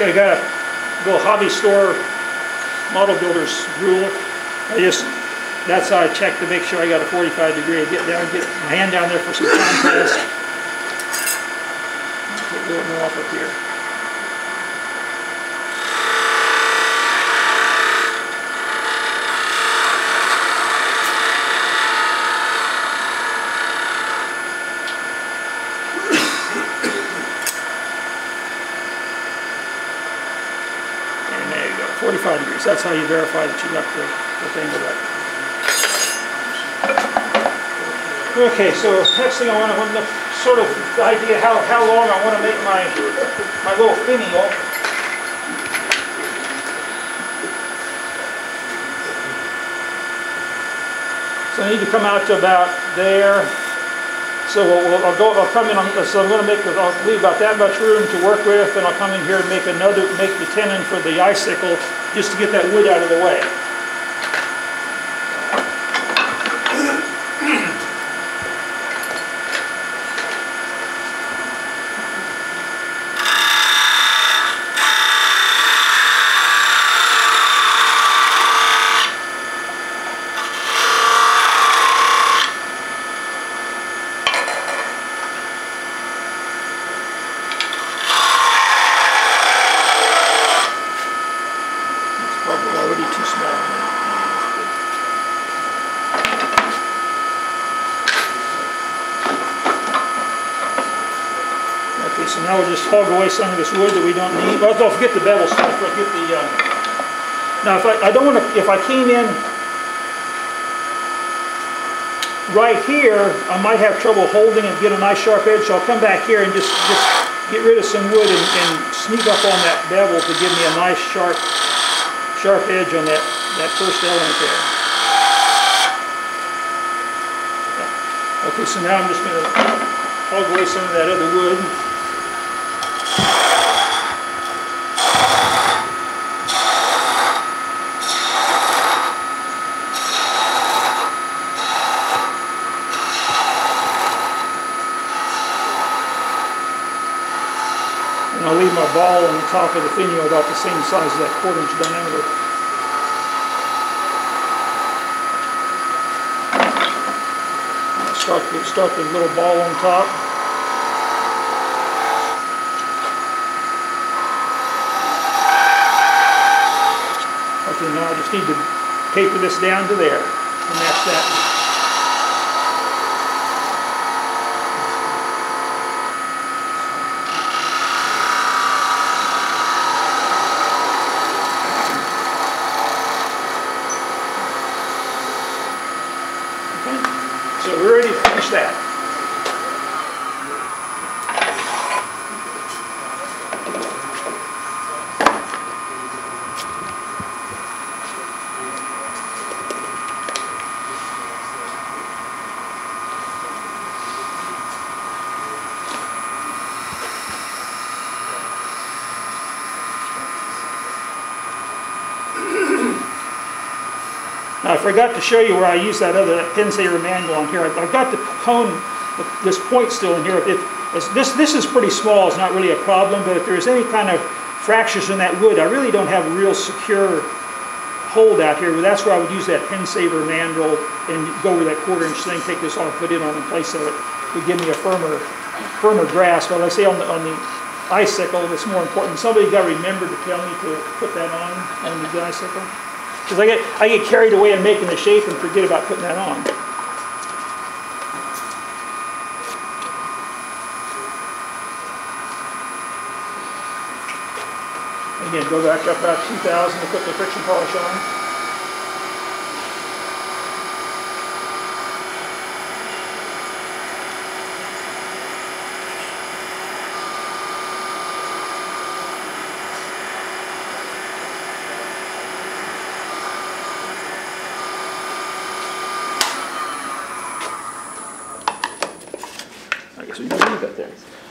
I got go hobby store model builders rule. I just, that's how I check to make sure I got a 45 degree. Get down, get my hand down there for some contest. Get going off up here. And there you go, 45 degrees. That's how you verify that you got the thing right. Okay, so next thing I want to sort of the idea how long I want to make my little finial. So I need to come out to about there. So I'll come in. So I'm going to make I'll leave about that much room to work with, and I'll come in here and make the tenon for the icicle just to get that wood out of the way. Hog away some of this wood that we don't need. Well, don't forget the bevel stuff. I'll get the. Now, if I don't want to, if I came in right here, I might have trouble holding and get a nice sharp edge. So I'll come back here and just get rid of some wood and sneak up on that bevel to give me a nice sharp edge on that first element there. Okay, so now I'm just going to hog away some of that other wood. I'll leave my ball on the top of the finial about the same size as that 1/4 inch diameter. Start the little ball on top. Okay, now I just need to taper this down to there, and that's that. I forgot to show you where I used that pin saver manual on here. I've got the cone, this point still in here. This is pretty small. It's not really a problem, but if there's any kind of fractures in that wood, I really don't have a real secure hold out here. But that's where I would use that pin saver manual and go over that 1/4 inch thing, take this off, put it on in place of it. It would give me a firmer grasp. But I say on the icicle, it's more important. Somebody got to remember to tell me to put that on the icicle. Because I get carried away in making the shape and forget about putting that on. Again, go back up about 2000 to put the friction polish on.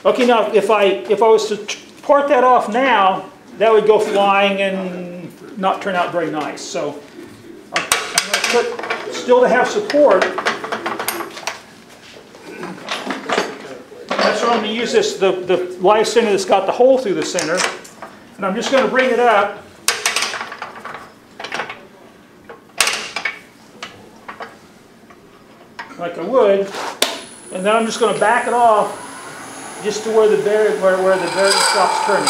Okay, now if I was to part that off now, that would go flying and not turn out very nice. So I'm going to put, still to have support, that's why I'm going to use the live center that's got the hole through the center. And I'm just going to bring it up. Like I would, and then I'm just going to back it off just to where the bearing stops turning.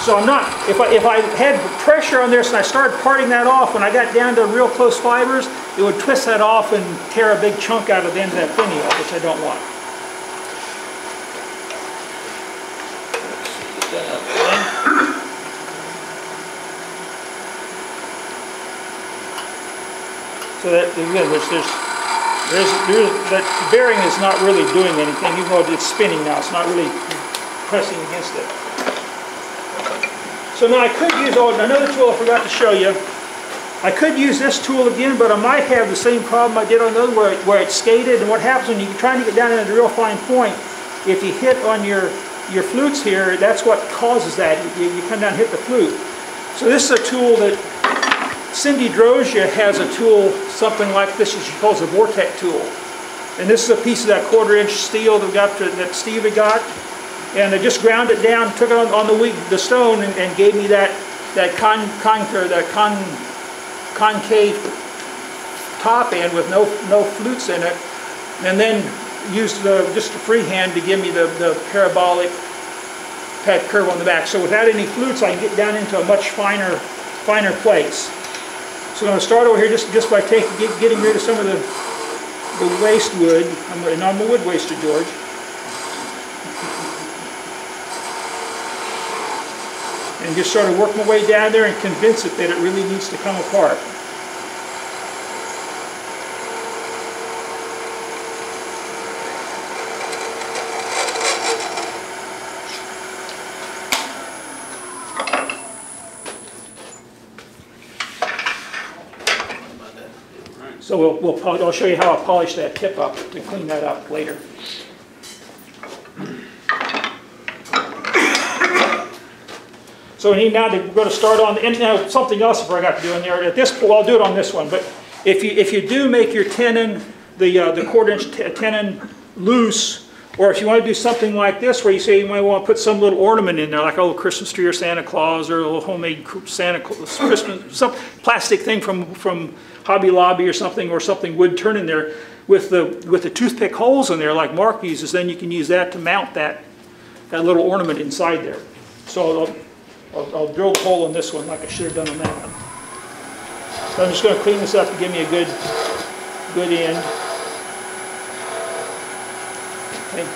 So I'm not, if I had pressure on this and I started parting that off, when I got down to real close fibers, it would twist that off and tear a big chunk out of the end of that penny off, which I don't want. So that again, that bearing is not really doing anything, even though it's spinning now, it's not really pressing against it. So now I could use another tool I forgot to show you. I could use this tool again, but I might have the same problem I did on the other where it skated. And what happens when you're trying to get down into a real fine point, if you hit on your flutes here, that's what causes that. You come down and hit the flute. So this is a tool that Cindy Drozda has a tool, something like this, that she calls a vortex tool. And this is a piece of that quarter-inch steel that, that Steve had got. And I just ground it down, took it on the stone, and gave me that concave top end with no flutes in it. And then used just the freehand to give me the parabolic pad curve on the back. So without any flutes, I can get down into a much finer place. So I'm going to start over here just by getting rid of some of the waste wood. I'm a wood waster, George. And just sort of work my way down there and convince it that it really needs to come apart. So I'll show you how I'll polish that tip up to clean that up later. So we need now to go to start on the end. Now something else I forgot to do in there. At this point, I'll do it on this one. But if you do make your tenon, the quarter-inch tenon loose, or if you want to do something like this, where you say you might want to put some little ornament in there, like a little Christmas tree or Santa Claus, or a little homemade Santa Claus, Christmas, some plastic thing from Hobby Lobby or something wood turn in there with the toothpick holes in there like Mark uses, then you can use that to mount that little ornament inside there. So I'll drill the hole in this one like I should have done on that one. So I'm just going to clean this up to give me a good end. Okay.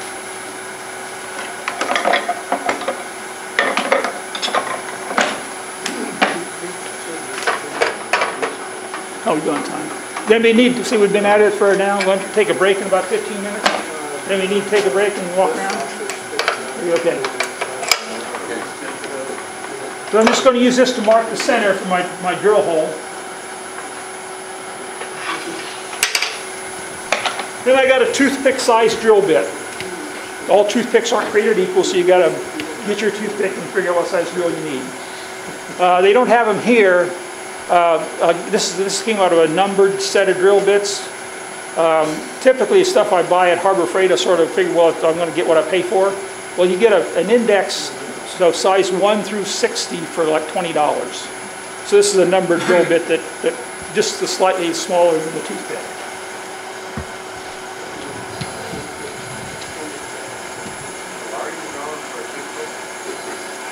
Oh, we're on time. Then we need to see, we've been at it for an hour. We're going to take a break in about 15 minutes. Then we need to take a break and walk around. Are you okay? So I'm just going to use this to mark the center for my drill hole. Then I got a toothpick size drill bit. All toothpicks aren't created equal, so you got to get your toothpick and figure out what size drill you need. They don't have them here. This came out of a numbered set of drill bits. Typically stuff I buy at Harbor Freight, I sort of figure, well, I'm going to get what I pay for. Well, you get an index, so size 1 through 60 for like $20. So this is a numbered drill bit that just is slightly smaller than the toothpick.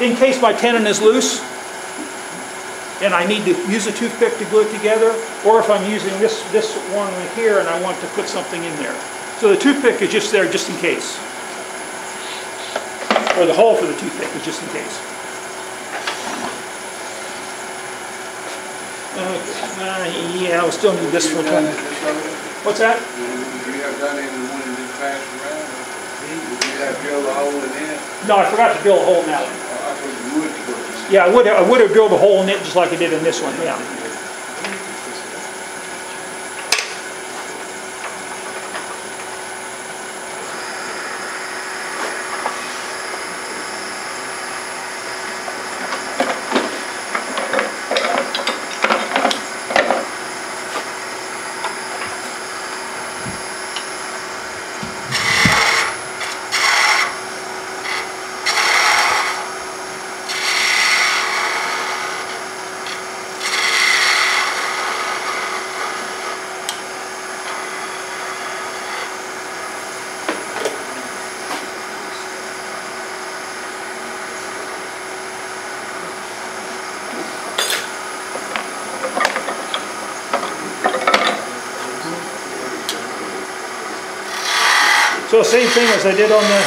In case my tenon is loose, and I need to use a toothpick to glue it together, or if I'm using this one right here and I want to put something in there. So the toothpick is just there just in case. Or the hole for the toothpick is just in case. Yeah, I'll still need this for time. What's that? Would you have done it in one of these fast rounds? Would you have drilled a hole in it? No, I forgot to drill a hole now. Yeah, I would have drilled a hole in it just like I did in this one, yeah. So same thing as I did on the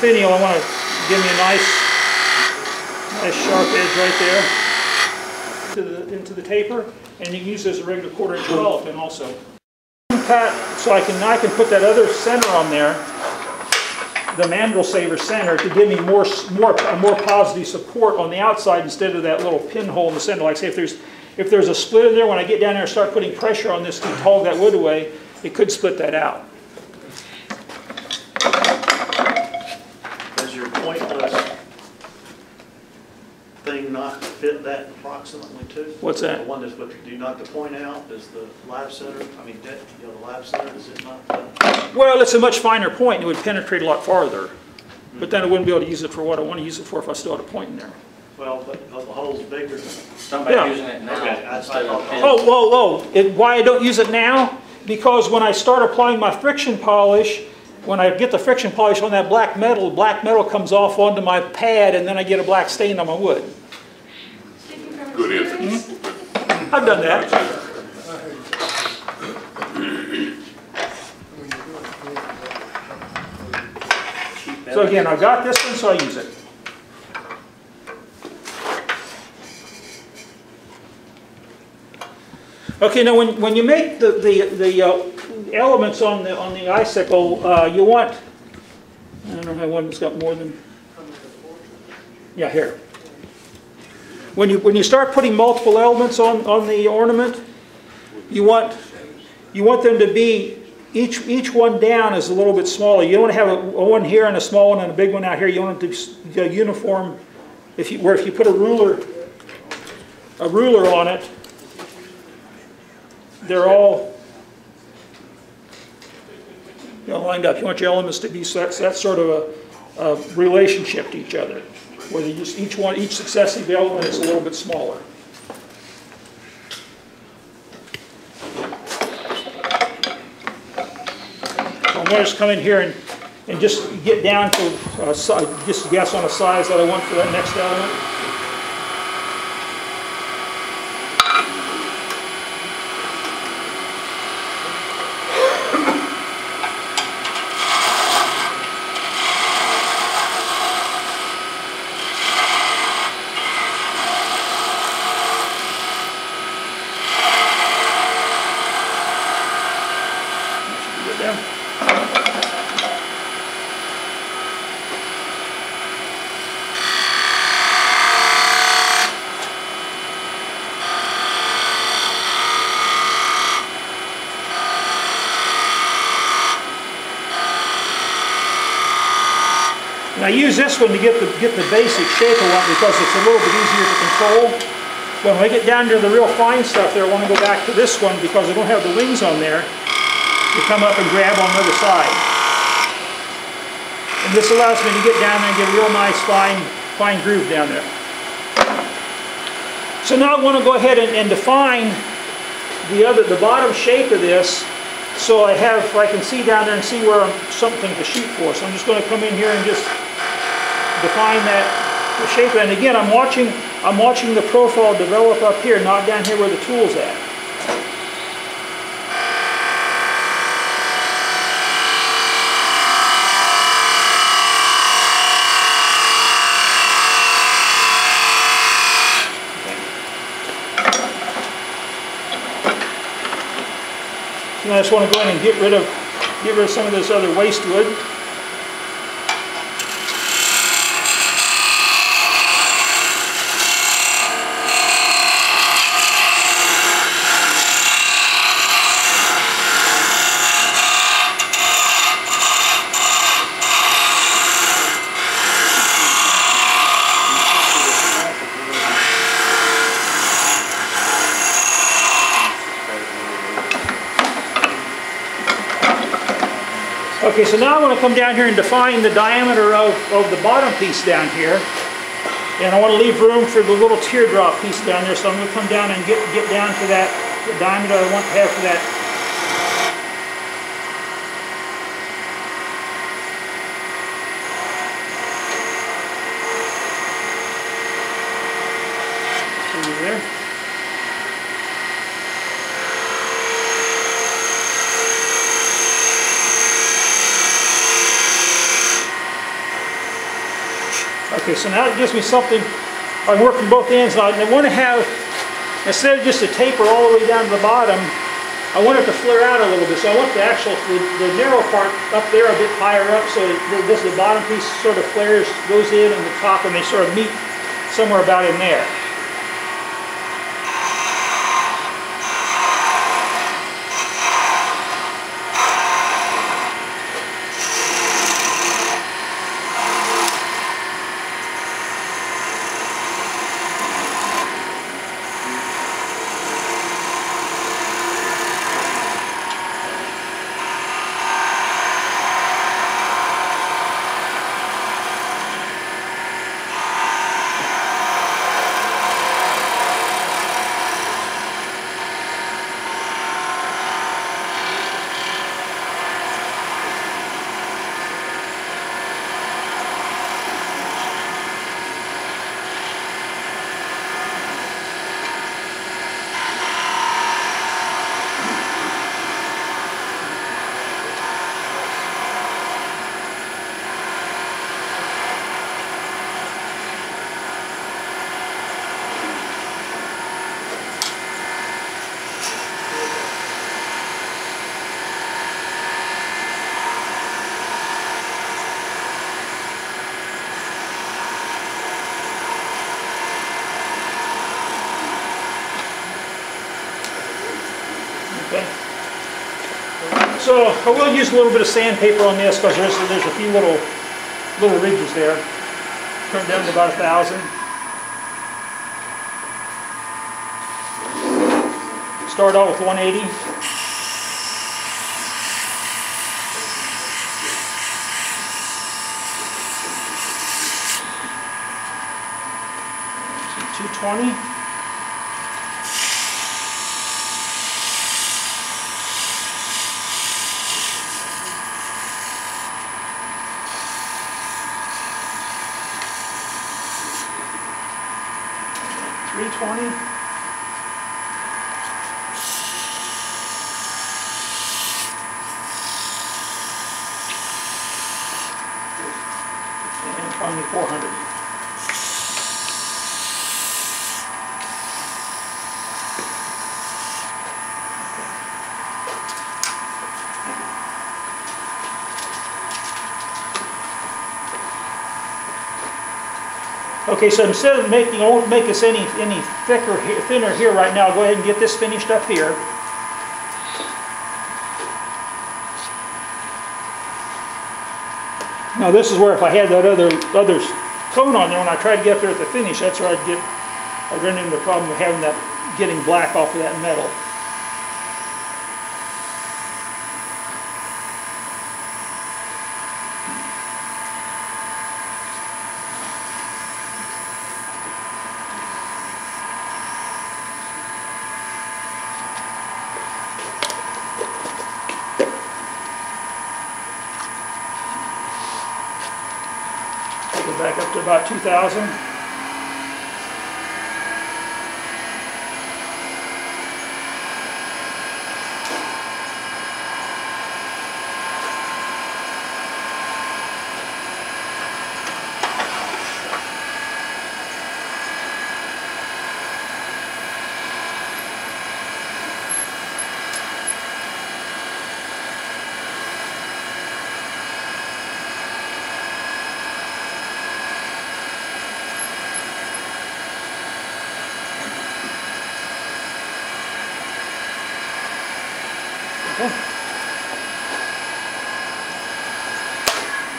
finial. I want to give me a nice sharp edge right there into the taper, and you can use this as a regular 1/4" 12" and also. So I can put that other center on there, the mandrel saver center, to give me a more positive support on the outside instead of that little pinhole in the center. Like say if there's a split in there, when I get down there and start putting pressure on this to hog that wood away, it could split that out. Does your pointless thing not fit that approximately too? What's that? The one that's what you do not to point out is the live center. I mean, you know, the live center, does it not fit? Well, it's a much finer point and it would penetrate a lot farther. Mm-hmm. But then I wouldn't be able to use it for what I want to use it for if I still had a point in there. Well, but the hole's bigger. Somebody using it now. Okay. Why I don't use it now? Because when I start applying my friction polish, when I get the friction polish on that black metal comes off onto my pad, and then I get a black stain on my wood. Good inference. Mm-hmm. I've done that. So again, I got this one, so I use it. Okay, now when you make the elements on the icicle, you want, I don't know how one that's got more than, yeah, here. When you start putting multiple elements on the ornament, you want them to be, each one down is a little bit smaller. You don't want to have one here and a small one and a big one out here. You want it to be uniform. If you put a ruler on it, they're all, you know, lined up. You want your elements to be that's sort of a relationship to each other, where they just each successive element is a little bit smaller. So I'm going to just come in here and just get down to just guess on a size that I want for that next element. I use this one to get the basic shape I want because it's a little bit easier to control. When I get down to the real fine stuff there, I want to go back to this one because I don't have the rings on there to come up and grab on the other side. And this allows me to get down there and get a real nice fine groove down there. So now I want to go ahead and define the bottom shape of this. So I can see down there and see where I'm something to shoot for. So I'm just going to come in here and just define that shape. And again, I'm watching the profile develop up here, not down here where the tool's at. And I just want to go in and get rid of some of this other waste wood. Okay, so now I want to come down here and define the diameter of the bottom piece down here. And I want to leave room for the little teardrop piece down there, so I'm going to come down and get down to that the diameter I want to have for that. Okay, so now it gives me something. I can work from both ends. And I want to have, instead of just a taper all the way down to the bottom, I want it to flare out a little bit. So I want the actual, the narrow part up there a bit higher up, so that this, the bottom piece sort of flares, goes in on the top, and they sort of meet somewhere about in there. So I will use a little bit of sandpaper on this, because there's a few little ridges there. Turn down to about 1,000. Start out with 180. So 220. Okay, so instead of making, I won't make this any thinner here right now. I'll go ahead and get this finished up here. Now this is where if I had that other cone on there, when I tried to get up there at the finish, that's where I'd run into the problem of having that, getting black off of that metal. Back up to about 2,000.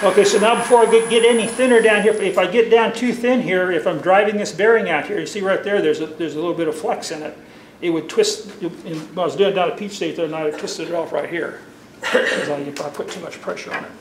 Okay, so now before I get any thinner down here, if I get down too thin here, if I'm driving this bearing out here, you see right there, there's a little bit of flex in it. It would twist, when I was doing it down at Peach State there, and I twisted it off right here, because I put too much pressure on it.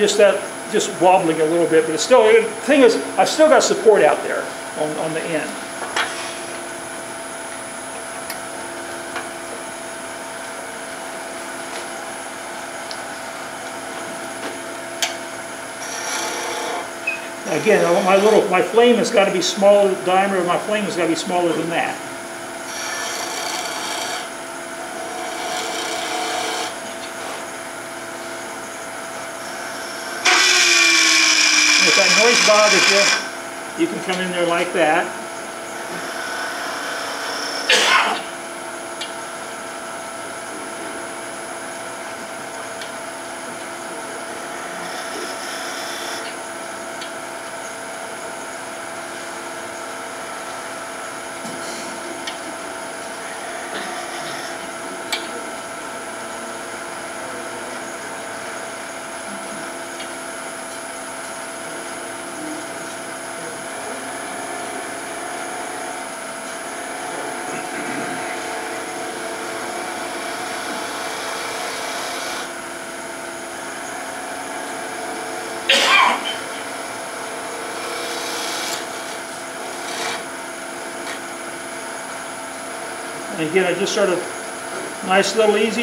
just that, just wobbling a little bit, but it's still, the thing is, I've still got support out there on the end. Again, my flame has got to be smaller, the diameter of my flame has got to be smaller than that. And if that noise bothers you, you can come in there like that. Again, I just sort of nice little easy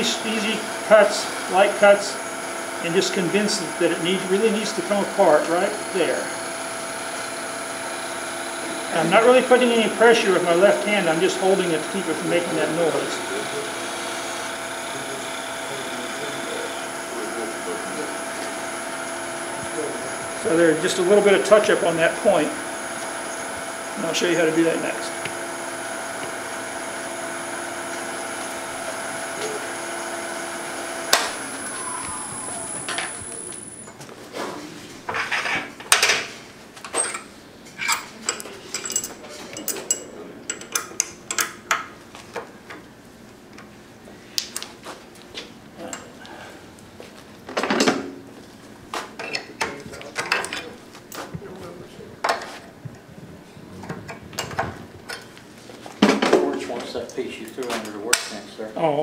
cuts, light cuts, and just convince it that it really needs to come apart right there. And I'm not really putting any pressure with my left hand. I'm just holding it to keep it from making that noise. So there's just a little bit of touch-up on that point, and I'll show you how to do that next.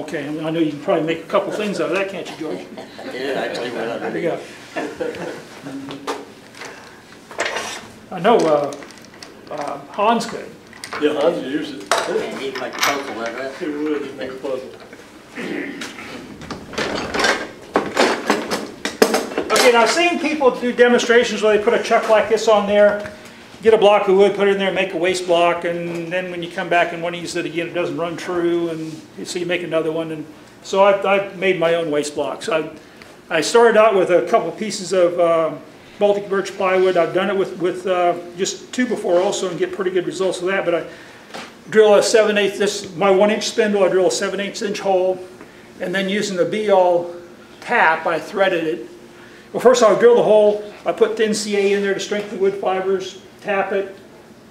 Okay, I know you can probably make a couple things out of that, can't you, George? Yeah, I tell you what, there you go. I know Hans could. Yeah, Hans would use it. And he'd make a puzzle like that. He would, he'd make a puzzle. Okay, now I've seen people do demonstrations where they put a chuck like this on there, get a block of wood, put it in there, make a waste block, and then when you come back and want to use it again, it doesn't run true, and so you make another one. And so I've made my own waste blocks. I started out with a couple pieces of Baltic Birch plywood. I've done it with just two before also and get pretty good results with that, but I drill a 7/8, this is my 1-inch spindle, I drill a 7/8 inch hole, and then using the Beall tap, I threaded it. Well, first I would drill the hole, I put thin CA in there to strengthen the wood fibers, tap it,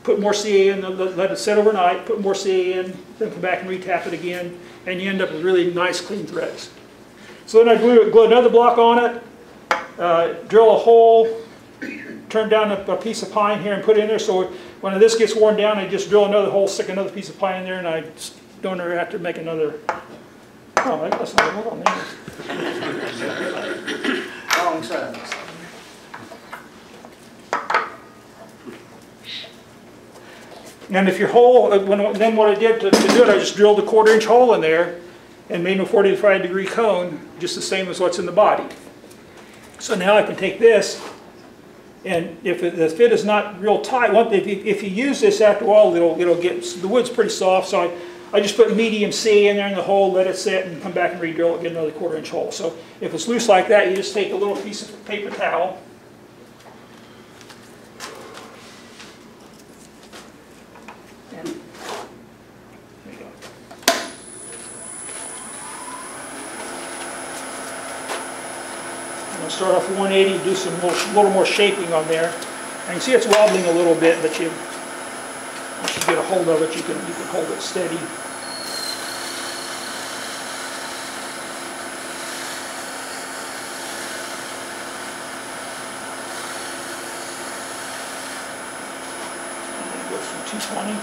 put more CA in, let it sit overnight, put more CA in, then come back and re-tap it again, and you end up with really nice clean threads. So then I glue another block on it, drill a hole, turn down a piece of pine here and put it in there, so when this gets worn down, I just drill another hole, stick another piece of pine in there, and I don't ever have to make another... Oh, that's not... Hold on, there. Wrong side. And if your hole, then what I did to do it, I just drilled a 1/4-inch hole in there and made a 45-degree cone, just the same as what's in the body. So now I can take this, and the fit is not real tight, if you use this after a while, it'll get, the wood's pretty soft, so I just put medium C in there in the hole, let it sit, and come back and re-drill it, get another 1/4-inch hole. So if it's loose like that, you just take a little piece of paper towel, start off 180, do some little more shaping on there. And you see it's wobbling a little bit, but once you get a hold of it, you can hold it steady. And it goes from 220.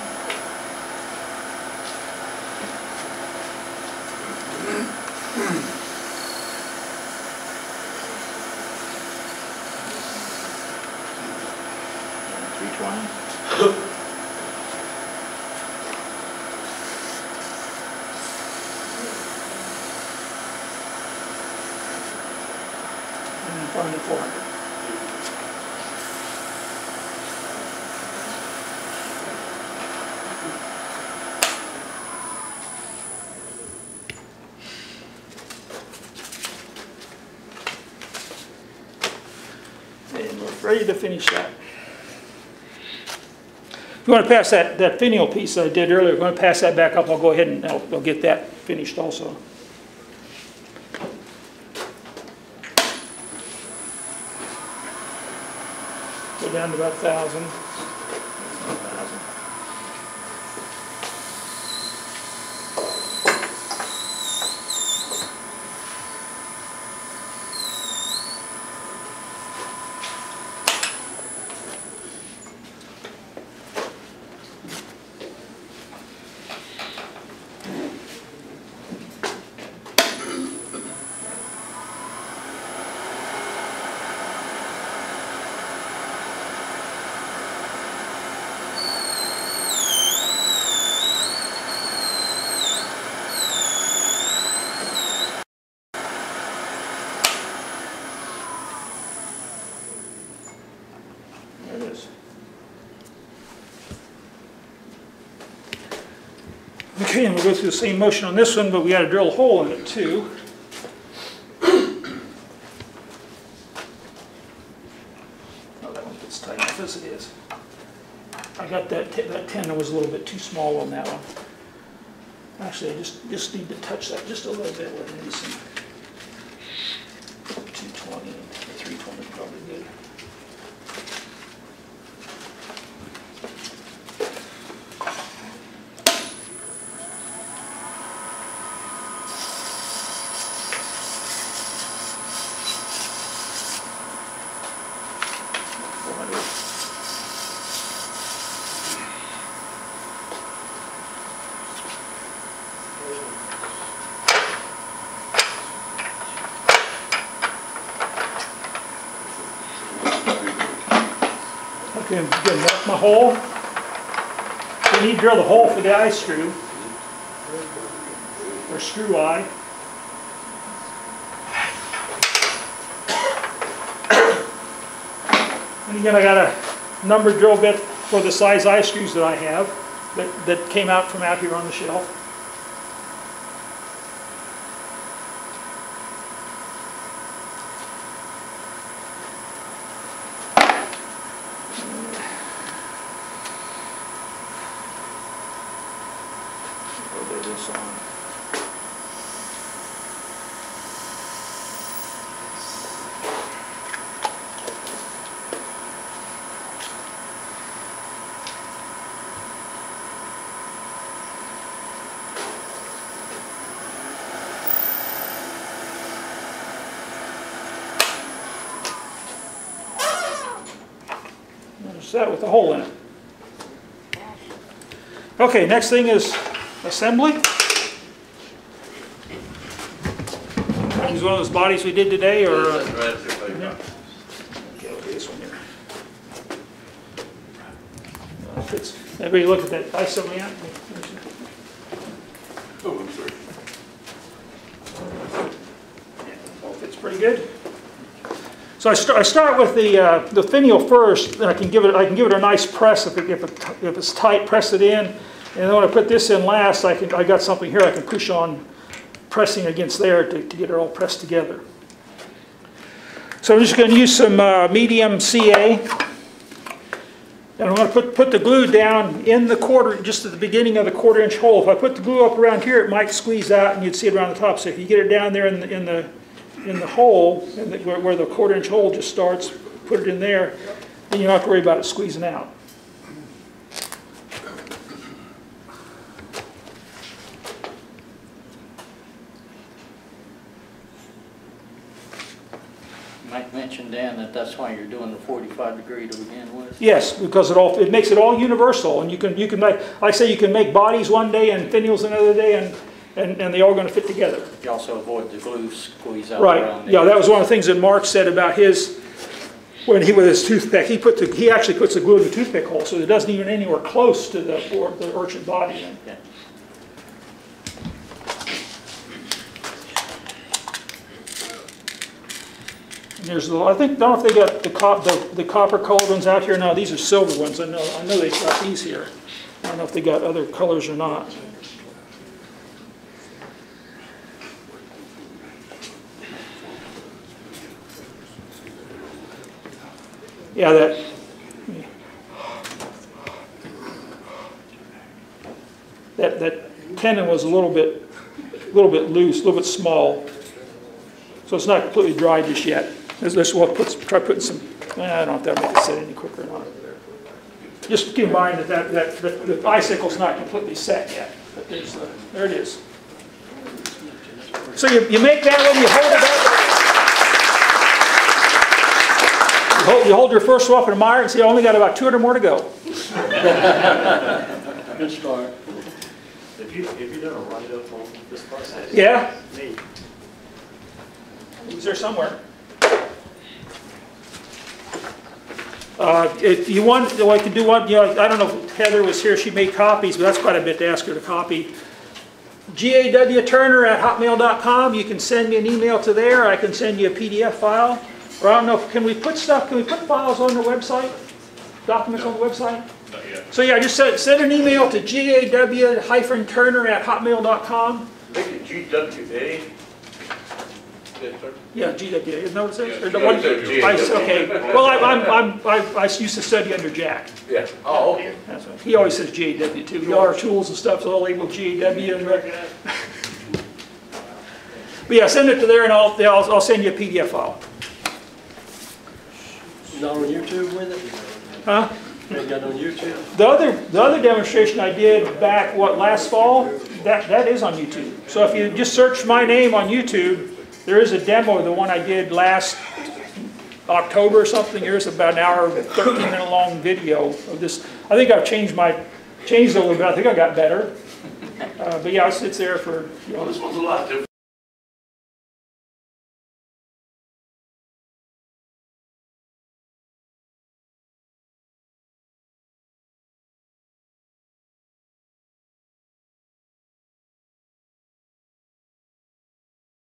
320. From the 400. And we're ready to finish that. If you want to pass that finial piece I did earlier, we're going to pass that back up. I'll go ahead and I'll get that finished also. Down to about 1,000. Okay, and we'll go through the same motion on this one, but we got to drill a hole in it too. Oh, that one fits tight enough as it is. I got that tendon was a little bit too small on that one. Actually, I just need to touch that just a little bit with it. Some 220 and 320 is probably good. I'm going to mark my hole. We need to drill the hole for the eye screw, or screw eye. And again, I got a numbered drill bit for the size eye screws that I have that came out from out here on the shelf. That with a hole in it. Okay, next thing is assembly. Use one of those bodies we did today, or okay, we'll do this one here. Everybody look at that ISO amp. Oh, I'm sorry. Yeah, fits pretty good. So I start with the finial first, and I can give it a nice press if it's tight, press it in, and then when I put this in last, I got something here I can push on, pressing against there to get it all pressed together. So I'm just going to use some medium CA, and I'm going to put the glue down in the quarter, just at the beginning of the quarter-inch hole. If I put the glue up around here, it might squeeze out, and you'd see it around the top. So if you get it down there in the hole, where the quarter-inch hole just starts, put it in there, then you don't have to worry about it squeezing out. Mike mentioned, Dan, that's why you're doing the 45 degree to begin with. Yes, because it makes it all universal, and you can make, I say you can make bodies one day and finials another day, and they're all going to fit together. You also avoid the glue squeeze out. Right. Around there. Yeah, that was one of the things that Mark said about his when he with his toothpick, he actually puts the glue in the toothpick hole, so it doesn't even anywhere close to the urchin body. Yeah. There's the, I think, I don't know if they got the copper colored ones out here now. These are silver ones. I know they got these here. I don't know if they got other colors or not. Yeah, that. Yeah. That tendon was a little bit loose, a little bit small, so it's not completely dry just yet. Let's try putting some. I don't know if that makes it set any quicker or not. Just keep in mind that the icicle's not completely set yet. But there's the, there it is. So you make that one, you hold it up. You hold your first one up in a mire and say, I only got about 200 more to go. Good start. Have you done a write-up on this process? Yeah. Me. He's there somewhere. If you want, I can do one, you know, I don't know if Heather was here, she made copies, but that's quite a bit to ask her to copy. gawturner@hotmail.com, you can send me an email to there, I can send you a PDF file, or I don't know, can we put files on the website? Documents on the website? Not yet. So yeah, just send an email to gaw-turner@hotmail.com. I think it's GWA. Yeah, GWA. Isn't that what it says? Yeah, or the one, okay. Well, I used to study under Jack. Yeah. Oh, okay. That's right. He always says GAW too. Sure. All our tools and stuff is all labeled GAW. But yeah, send it to there, and I'll send you a PDF file. Not on YouTube with it? Huh? They got on YouTube. The other demonstration I did back last fall, that is on YouTube. So if you just search my name on YouTube. There is a demo of the one I did last October or something. Here's about an hour, 13-minute long video of this. I think I've changed a little bit. I think I got better. But yeah, it sits there for. You know, this one's a lot different.